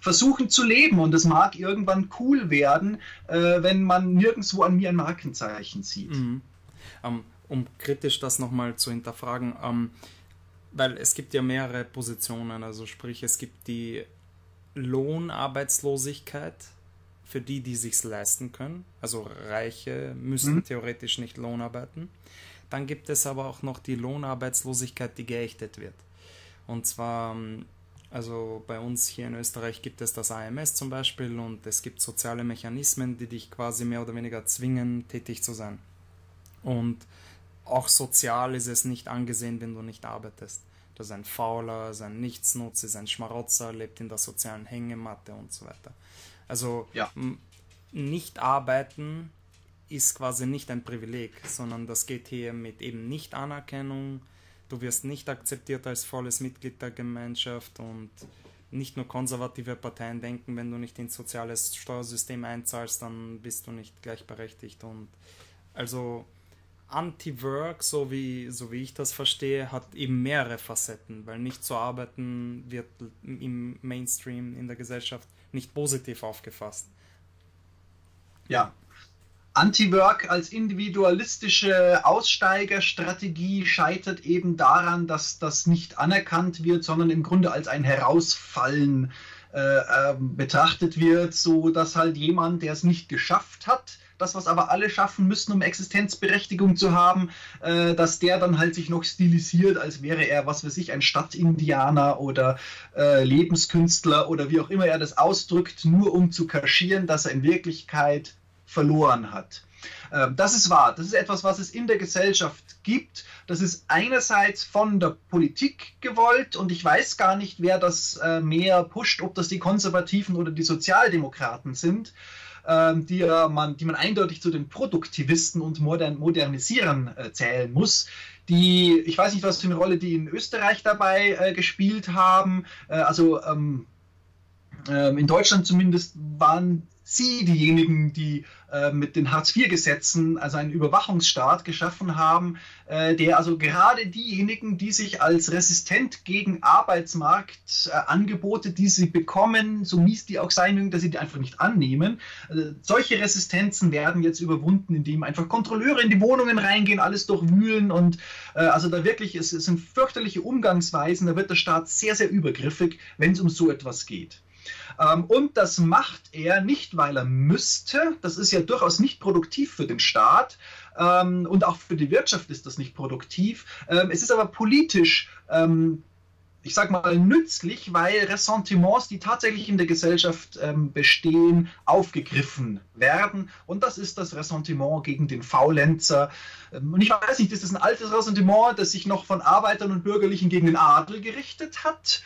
versuchen zu leben und es mag irgendwann cool werden, wenn man nirgendwo an mir ein Markenzeichen sieht. Mhm. Um kritisch das nochmal zu hinterfragen, weil es gibt ja mehrere Positionen, also sprich, es gibt die Lohnarbeitslosigkeit für die, die sich's leisten können. Also Reiche müssen theoretisch nicht lohnarbeiten. Dann gibt es aber auch noch die Lohnarbeitslosigkeit, die geächtet wird. Und zwar, also bei uns hier in Österreich gibt es das AMS zum Beispiel und es gibt soziale Mechanismen, die dich quasi mehr oder weniger zwingen, tätig zu sein. Und auch sozial ist es nicht angesehen, wenn du nicht arbeitest. Das ist ein Fauler, ist ein Nichtsnutz, ist ein Schmarotzer, lebt in der sozialen Hängematte und so weiter. Also nicht arbeiten ist quasi nicht ein Privileg, sondern das geht hier mit eben Nicht-Anerkennung. Du wirst nicht akzeptiert als volles Mitglied der Gemeinschaft und nicht nur konservative Parteien denken, wenn du nicht ins soziale Steuersystem einzahlst, dann bist du nicht gleichberechtigt. Und also Anti-Work, so wie ich das verstehe, hat eben mehrere Facetten, weil nicht zu arbeiten wird im Mainstream in der Gesellschaft nicht positiv aufgefasst. Ja. Anti-Work als individualistische Aussteigerstrategie scheitert eben daran, dass das nicht anerkannt wird, sondern im Grunde als ein Herausfallen betrachtet wird, so dass halt jemand, der es nicht geschafft hat, das, was aber alle schaffen müssen, um Existenzberechtigung zu haben, dass der dann halt sich noch stilisiert, als wäre er, was weiß ich, ein Stadtindianer oder Lebenskünstler oder wie auch immer er das ausdrückt, nur um zu kaschieren, dass er in Wirklichkeit verloren hat. Das ist wahr. Das ist etwas, was es in der Gesellschaft gibt. Das ist einerseits von der Politik gewollt und ich weiß gar nicht, wer das mehr pusht, ob das die Konservativen oder die Sozialdemokraten sind, die man eindeutig zu den Produktivisten und Modernisierern zählen muss, die, ich weiß nicht, was für eine Rolle die in Österreich dabei gespielt haben, also in Deutschland zumindest waren sie diejenigen, die mit den Hartz-IV-Gesetzen, also einen Überwachungsstaat geschaffen haben, der also gerade diejenigen, die sich als resistent gegen Arbeitsmarktangebote, die sie bekommen, so mies die auch sein mögen, dass sie die einfach nicht annehmen. Solche Resistenzen werden jetzt überwunden, indem einfach Kontrolleure in die Wohnungen reingehen, alles durchwühlen und also da wirklich, es sind fürchterliche Umgangsweisen, da wird der Staat sehr, sehr übergriffig, wenn es um so etwas geht. Und das macht er nicht, weil er müsste. Das ist ja durchaus nicht produktiv für den Staat und auch für die Wirtschaft ist das nicht produktiv. Es ist aber politisch, ich sag mal, nützlich, weil Ressentiments, die tatsächlich in der Gesellschaft bestehen, aufgegriffen werden. Und das ist das Ressentiment gegen den Faulenzer. Und ich weiß nicht, ist das ein altes Ressentiment, das sich noch von Arbeitern und Bürgerlichen gegen den Adel gerichtet hat?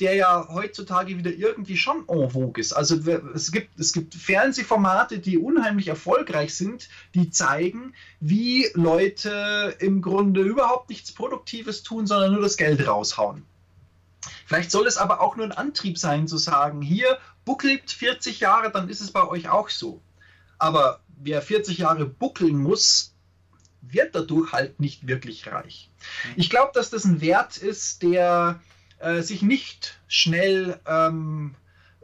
Der ja heutzutage wieder irgendwie schon en vogue ist. Also es gibt Fernsehformate, die unheimlich erfolgreich sind, die zeigen, wie Leute im Grunde überhaupt nichts Produktives tun, sondern nur das Geld raushauen. Vielleicht soll es aber auch nur ein Antrieb sein, zu sagen, hier buckelt 40 Jahre, dann ist es bei euch auch so. Aber wer 40 Jahre buckeln muss, wird dadurch halt nicht wirklich reich. Ich glaube, dass das ein Wert ist, der sich nicht schnell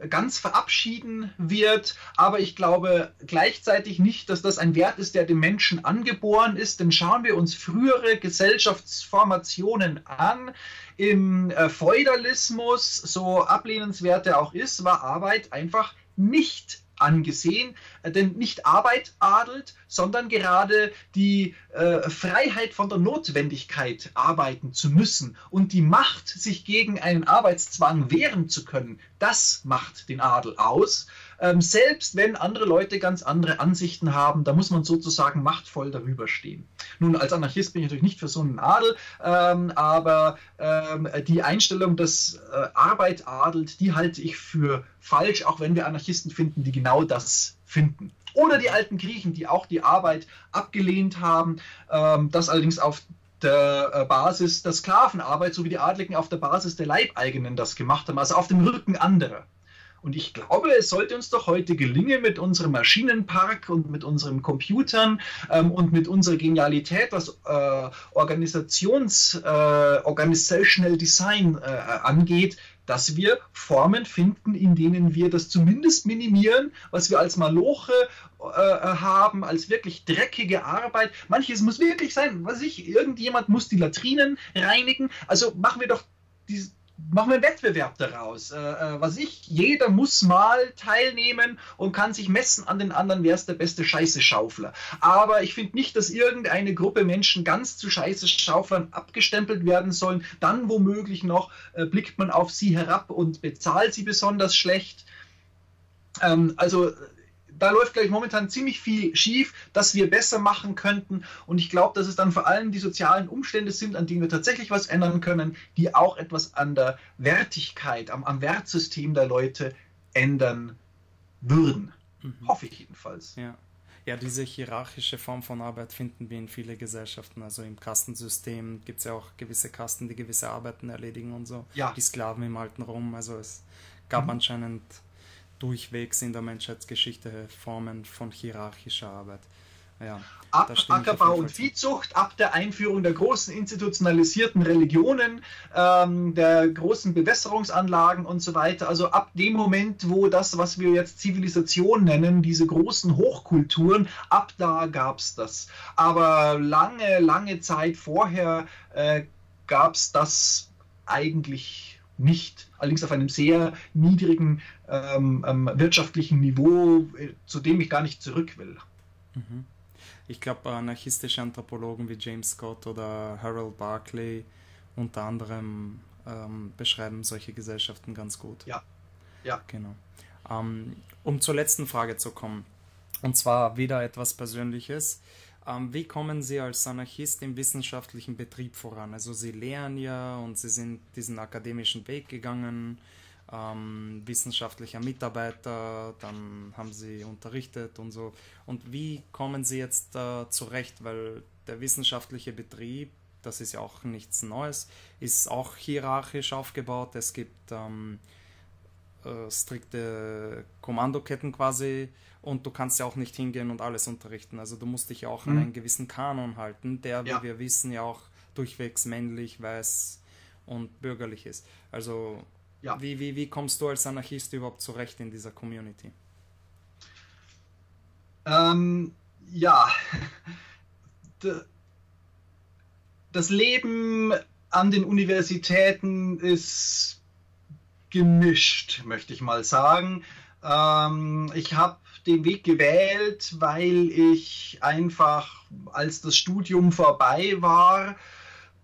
ganz verabschieden wird, aber ich glaube gleichzeitig nicht, dass das ein Wert ist, der dem Menschen angeboren ist, denn schauen wir uns frühere Gesellschaftsformationen an. Im Feudalismus, so ablehnenswert er auch ist, war Arbeit einfach nicht angesehen, denn nicht Arbeit adelt, sondern gerade die Freiheit von der Notwendigkeit, arbeiten zu müssen und die Macht, sich gegen einen Arbeitszwang wehren zu können, das macht den Adel aus. selbst wenn andere Leute ganz andere Ansichten haben, da muss man sozusagen machtvoll darüber stehen. Nun, als Anarchist bin ich natürlich nicht für so einen Adel, aber die Einstellung, dass Arbeit adelt, die halte ich für falsch, auch wenn wir Anarchisten finden, die genau das finden. Oder die alten Griechen, die auch die Arbeit abgelehnt haben, das allerdings auf der Basis der Sklavenarbeit, so wie die Adligen auf der Basis der Leibeigenen das gemacht haben, also auf dem Rücken anderer. Und ich glaube, es sollte uns doch heute gelingen, mit unserem Maschinenpark und mit unseren Computern und mit unserer Genialität, was Organizational Design angeht, dass wir Formen finden, in denen wir das zumindest minimieren, was wir als Maloche haben, als wirklich dreckige Arbeit. Manches muss wirklich sein, was weiß ich, irgendjemand muss die Latrinen reinigen. Also machen wir doch einen Wettbewerb daraus. Was weiß ich, jeder muss mal teilnehmen und kann sich messen an den anderen, wer ist der beste Scheiße-Schaufler. Aber ich finde nicht, dass irgendeine Gruppe Menschen ganz zu Scheiße-Schauflern abgestempelt werden sollen. Dann womöglich noch blickt man auf sie herab und bezahlt sie besonders schlecht. Also da läuft, glaube ich, momentan ziemlich viel schief, das wir besser machen könnten. Und ich glaube, dass es dann vor allem die sozialen Umstände sind, an denen wir tatsächlich was ändern können, die auch etwas an der Wertigkeit, am Wertsystem der Leute ändern würden. Hoffe ich jedenfalls. Ja. Ja, diese hierarchische Form von Arbeit finden wir in vielen Gesellschaften. Also im Kastensystem gibt es ja auch gewisse Kasten, die gewisse Arbeiten erledigen und so. Ja. Die Sklaven im alten Rom. Also es gab anscheinend durchwegs in der Menschheitsgeschichte Formen von hierarchischer Arbeit. Ja, ab Ackerbau und Viehzucht, ab der Einführung der großen institutionalisierten Religionen, der großen Bewässerungsanlagen und so weiter. Also ab dem Moment, wo das, was wir jetzt Zivilisation nennen, diese großen Hochkulturen, ab da gab es das. Aber lange, lange Zeit vorher gab es das eigentlich nicht, allerdings auf einem sehr niedrigen wirtschaftlichen Niveau, zu dem ich gar nicht zurück will. Ich glaube, anarchistische Anthropologen wie James Scott oder Harold Barclay unter anderem beschreiben solche Gesellschaften ganz gut. Ja, ja. Genau. Um zur letzten Frage zu kommen, und zwar wieder etwas Persönliches. Wie kommen Sie als Anarchist im wissenschaftlichen Betrieb voran? Also Sie lehren ja und Sie sind diesen akademischen Weg gegangen, wissenschaftlicher Mitarbeiter, dann haben Sie unterrichtet und so. Und wie kommen Sie jetzt zurecht? Weil der wissenschaftliche Betrieb, das ist ja auch nichts Neues, ist auch hierarchisch aufgebaut. Es gibt strikte Kommandoketten quasi, und du kannst ja auch nicht hingehen und alles unterrichten. Also du musst dich ja auch an einen gewissen Kanon halten, der, wie wir wissen, ja auch durchwegs männlich, weiß und bürgerlich ist. Also wie kommst du als Anarchist überhaupt zurecht in dieser Community? Das Leben an den Universitäten ist gemischt, möchte ich mal sagen. Ich habe den Weg gewählt, weil ich einfach, als das Studium vorbei war,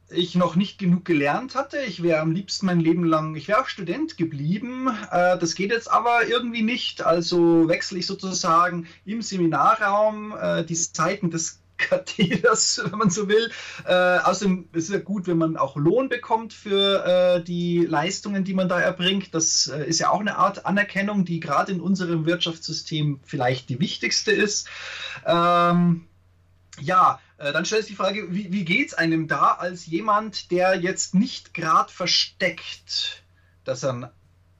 ich noch nicht genug gelernt hatte. Ich wäre am liebsten mein Leben lang, ich wäre auch Student geblieben. Das geht jetzt aber irgendwie nicht. Also wechsle ich sozusagen im Seminarraum die Zeiten des Katheders, wenn man so will. Außerdem ist es ja gut, wenn man auch Lohn bekommt für die Leistungen, die man da erbringt. Das ist ja auch eine Art Anerkennung, die gerade in unserem Wirtschaftssystem vielleicht die wichtigste ist. Dann stellt sich die Frage, wie geht es einem da als jemand, der jetzt nicht gerade versteckt, dass er ein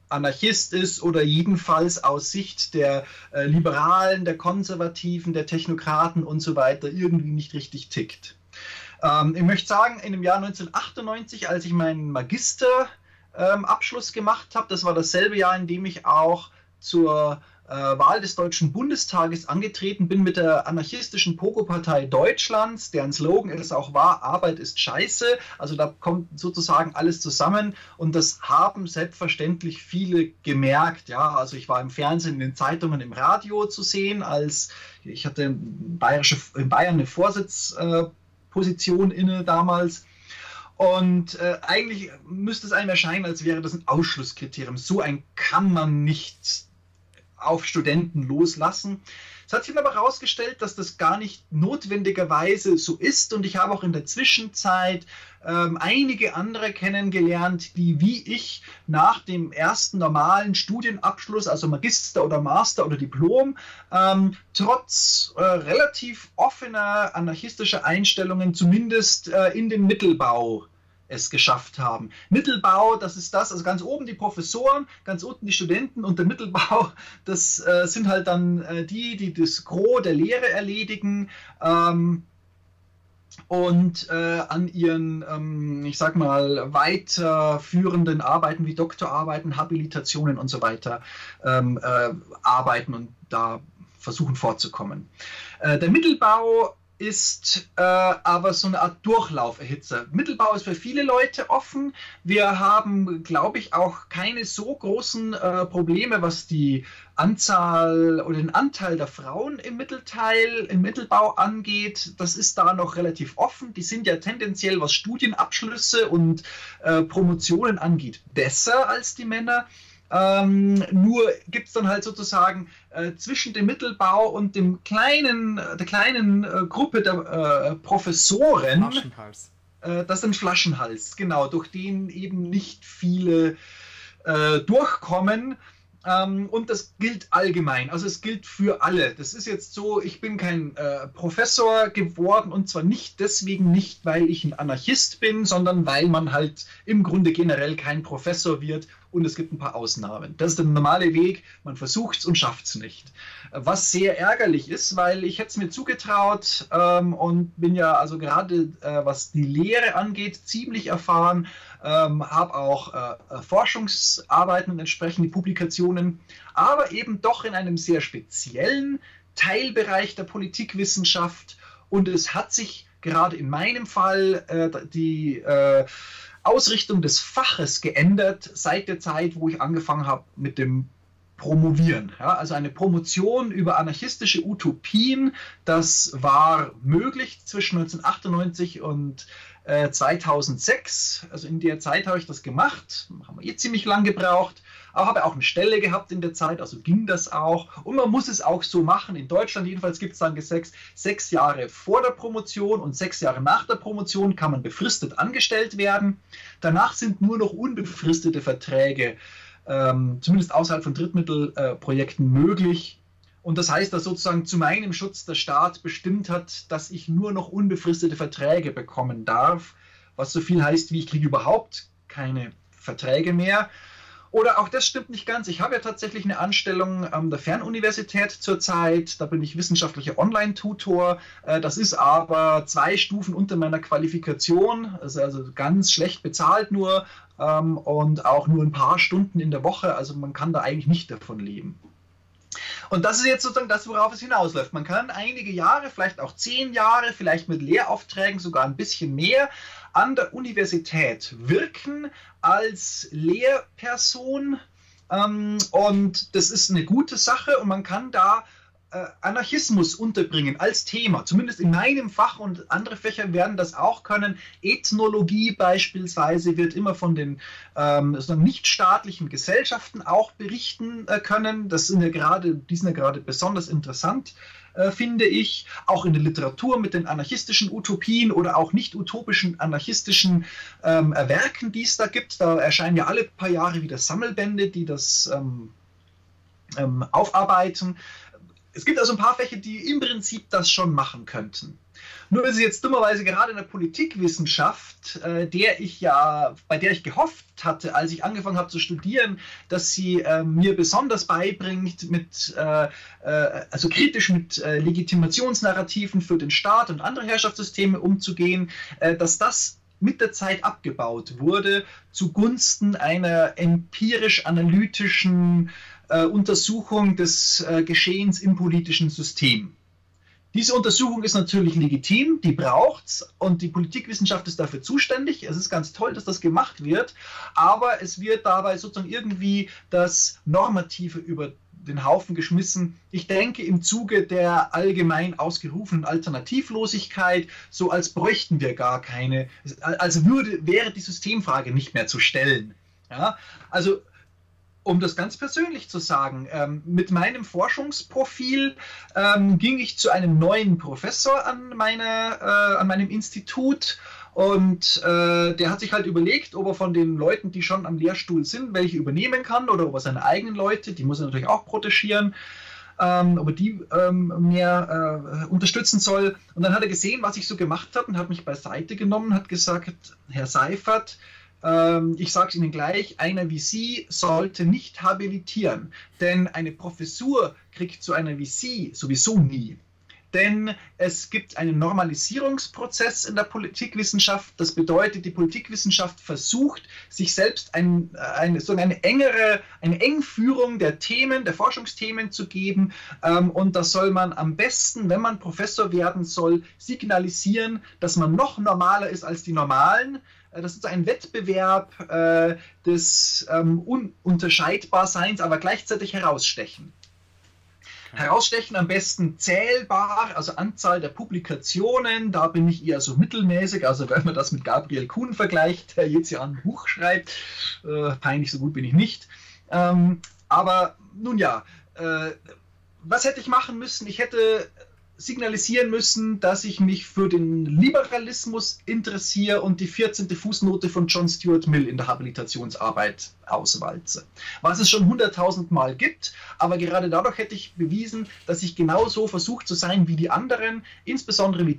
Anarchist ist oder jedenfalls aus Sicht der Liberalen, der Konservativen, der Technokraten und so weiter irgendwie nicht richtig tickt. Ich möchte sagen, in dem Jahr 1998, als ich meinen Magisterabschluss gemacht habe, das war dasselbe Jahr, in dem ich auch zur Wahl des Deutschen Bundestages angetreten bin mit der anarchistischen Pogo-Partei Deutschlands, deren Slogan es auch war, Arbeit ist Scheiße. Also da kommt sozusagen alles zusammen und das haben selbstverständlich viele gemerkt. Ja, also ich war im Fernsehen, in den Zeitungen, im Radio zu sehen, als ich hatte in Bayern eine Vorsitzposition inne damals. Und eigentlich müsste es einem erscheinen, als wäre das ein Ausschlusskriterium. So ein kann man nicht auf Studenten loslassen. Es hat sich aber herausgestellt, dass das gar nicht notwendigerweise so ist, und ich habe auch in der Zwischenzeit einige andere kennengelernt, die wie ich nach dem ersten normalen Studienabschluss, also Magister oder Master oder Diplom, trotz relativ offener anarchistischer Einstellungen zumindest in den Mittelbau es geschafft haben. Mittelbau, das ist das, also ganz oben die Professoren, ganz unten die Studenten, und der Mittelbau, das sind halt dann die das Gros der Lehre erledigen und an ihren, ich sag mal, weiterführenden Arbeiten wie Doktorarbeiten, Habilitationen und so weiter arbeiten und da versuchen fortzukommen. Der Mittelbau ist aber so eine Art Durchlauferhitzer. Mittelbau ist für viele Leute offen. Wir haben, glaube ich, auch keine so großen Probleme, was die Anzahl oder den Anteil der Frauen im Mittelbau angeht. Das ist da noch relativ offen. Die sind ja tendenziell, was Studienabschlüsse und Promotionen angeht, besser als die Männer. Nur gibt es dann halt sozusagen zwischen dem Mittelbau und dem kleinen, Gruppe der Professoren, Flaschenhals. Das ist ein Flaschenhals, genau, durch den eben nicht viele durchkommen. Und das gilt allgemein, also es gilt für alle. Das ist jetzt so, ich bin kein Professor geworden, und zwar nicht deswegen nicht, weil ich ein Anarchist bin, sondern weil man halt im Grunde generell kein Professor wird, und es gibt ein paar Ausnahmen. Das ist der normale Weg, man versucht es und schafft es nicht. Was sehr ärgerlich ist, weil ich hätte es mir zugetraut und bin ja also gerade, was die Lehre angeht, ziemlich erfahren, habe auch Forschungsarbeiten und entsprechende Publikationen, aber eben doch in einem sehr speziellen Teilbereich der Politikwissenschaft. Und es hat sich gerade in meinem Fall die Ausrichtung des Faches geändert seit der Zeit, wo ich angefangen habe mit dem Promovieren. Ja, also eine Promotion über anarchistische Utopien, das war möglich zwischen 1998 und 2006, also in der Zeit habe ich das gemacht, haben wir ziemlich lang gebraucht, aber habe auch eine Stelle gehabt in der Zeit, also ging das auch, und man muss es auch so machen. In Deutschland jedenfalls gibt es dann sechs Jahre vor der Promotion und 6 Jahre nach der Promotion kann man befristet angestellt werden. Danach sind nur noch unbefristete Verträge, zumindest außerhalb von Drittmittelprojekten, möglich. Und das heißt, dass sozusagen zu meinem Schutz der Staat bestimmt hat, dass ich nur noch unbefristete Verträge bekommen darf, was so viel heißt wie, ich kriege überhaupt keine Verträge mehr. Oder auch das stimmt nicht ganz. Ich habe ja tatsächlich eine Anstellung an der Fernuniversität zurzeit. Da bin ich wissenschaftlicher Online-Tutor. Das ist aber 2 Stufen unter meiner Qualifikation. Das ist also ganz schlecht bezahlt nur und auch nur ein paar Stunden in der Woche. Also man kann da eigentlich nicht davon leben. Und das ist jetzt sozusagen das, worauf es hinausläuft. Man kann einige Jahre, vielleicht auch 10 Jahre, vielleicht mit Lehraufträgen sogar ein bisschen mehr an der Universität wirken als Lehrperson. Und das ist eine gute Sache, und man kann da Anarchismus unterbringen als Thema, zumindest in meinem Fach, und andere Fächer werden das auch können. Ethnologie beispielsweise wird immer von den nichtstaatlichen Gesellschaften auch berichten können. Das sind ja gerade, die sind ja gerade besonders interessant, finde ich. Auch in der Literatur mit den anarchistischen Utopien oder auch nicht utopischen anarchistischen Werken, die es da gibt. Da erscheinen ja alle paar Jahre wieder Sammelbände, die das aufarbeiten. Es gibt also ein paar Fächer, die im Prinzip das schon machen könnten. Nur ist es jetzt dummerweise gerade in der Politikwissenschaft, bei der ich gehofft hatte, als ich angefangen habe zu studieren, dass sie mir besonders beibringt, kritisch mit Legitimationsnarrativen für den Staat und andere Herrschaftssysteme umzugehen, dass das mit der Zeit abgebaut wurde zugunsten einer empirisch-analytischen Untersuchung des Geschehens im politischen System. Diese Untersuchung ist natürlich legitim, die braucht es, und die Politikwissenschaft ist dafür zuständig. Es ist ganz toll, dass das gemacht wird, aber es wird dabei sozusagen irgendwie das Normative über den Haufen geschmissen. Ich denke, im Zuge der allgemein ausgerufenen Alternativlosigkeit, so als bräuchten wir gar keine, also wäre die Systemfrage nicht mehr zu stellen. Ja? Also Um das ganz persönlich zu sagen, mit meinem Forschungsprofil ging ich zu einem neuen Professor an meinem Institut. Und der hat sich halt überlegt, ob er von den Leuten, die schon am Lehrstuhl sind, welche übernehmen kann oder ob er seine eigenen Leute, die muss er natürlich auch protegieren, ob er die mehr unterstützen soll. Und dann hat er gesehen, was ich so gemacht habe und hat mich beiseite genommen, hat gesagt, Herr Seyferth, ich sage es Ihnen gleich, einer wie Sie sollte nicht habilitieren, denn eine Professur kriegt so einer wie Sie sowieso nie. Denn es gibt einen Normalisierungsprozess in der Politikwissenschaft. Das bedeutet, die Politikwissenschaft versucht, sich selbst eine Engführung der Themen, der Forschungsthemen zu geben. Und das soll man am besten, wenn man Professor werden soll, signalisieren, dass man noch normaler ist als die Normalen. Das ist ein Wettbewerb des Ununterscheidbarseins, aber gleichzeitig herausstechen. Herausstechen am besten zählbar, also Anzahl der Publikationen, da bin ich eher so mittelmäßig, also wenn man das mit Gabriel Kuhn vergleicht, der jetzt ja ein Buch schreibt, peinlich, so gut bin ich nicht. Aber nun ja, was hätte ich machen müssen? Ich hätte signalisieren müssen, dass ich mich für den Liberalismus interessiere und die 14. Fußnote von John Stuart Mill in der Habilitationsarbeit auswalze. Was es schon 100.000 Mal gibt, aber gerade dadurch hätte ich bewiesen, dass ich genauso versucht zu sein wie die anderen, insbesondere wie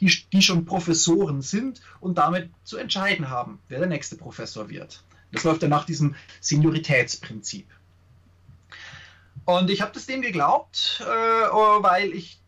die schon Professoren sind und damit zu entscheiden haben, wer der nächste Professor wird. Das läuft dann nach diesem Senioritätsprinzip. Und ich habe das dem geglaubt, weil ich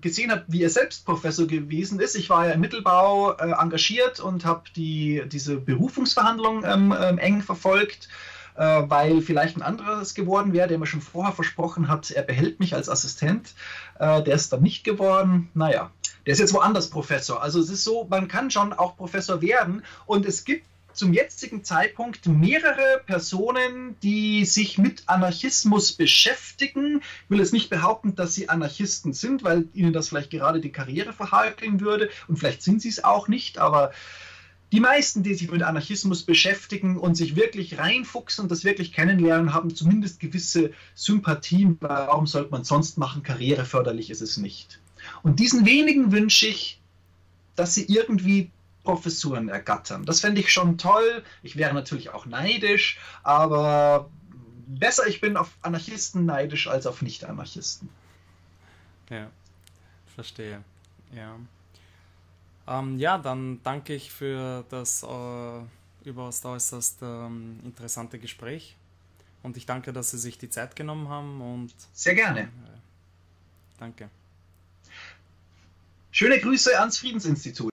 gesehen habe, wie er selbst Professor gewesen ist. Ich war ja im Mittelbau engagiert und habe diese Berufungsverhandlung eng verfolgt, weil vielleicht ein anderes geworden wäre, der mir schon vorher versprochen hat, er behält mich als Assistent. Der ist dann nicht geworden. Naja, der ist jetzt woanders Professor. Also es ist so, man kann schon auch Professor werden und es gibt zum jetzigen Zeitpunkt mehrere Personen, die sich mit Anarchismus beschäftigen. Ich will jetzt nicht behaupten, dass sie Anarchisten sind, weil ihnen das vielleicht gerade die Karriere verhageln würde und vielleicht sind sie es auch nicht, aber die meisten, die sich mit Anarchismus beschäftigen und sich wirklich reinfuchsen und das wirklich kennenlernen, haben zumindest gewisse Sympathien. Warum sollte man sonst machen? Karriereförderlich ist es nicht. Und diesen wenigen wünsche ich, dass sie irgendwie Professuren ergattern. Das fände ich schon toll. Ich wäre natürlich auch neidisch, aber besser, ich bin auf Anarchisten neidisch als auf Nicht-Anarchisten. Ja, verstehe. Ja, ja, dann danke ich für das überaus äußerst interessante Gespräch und ich danke, dass Sie sich die Zeit genommen haben. Und sehr gerne. Danke. Schöne Grüße ans Friedensinstitut.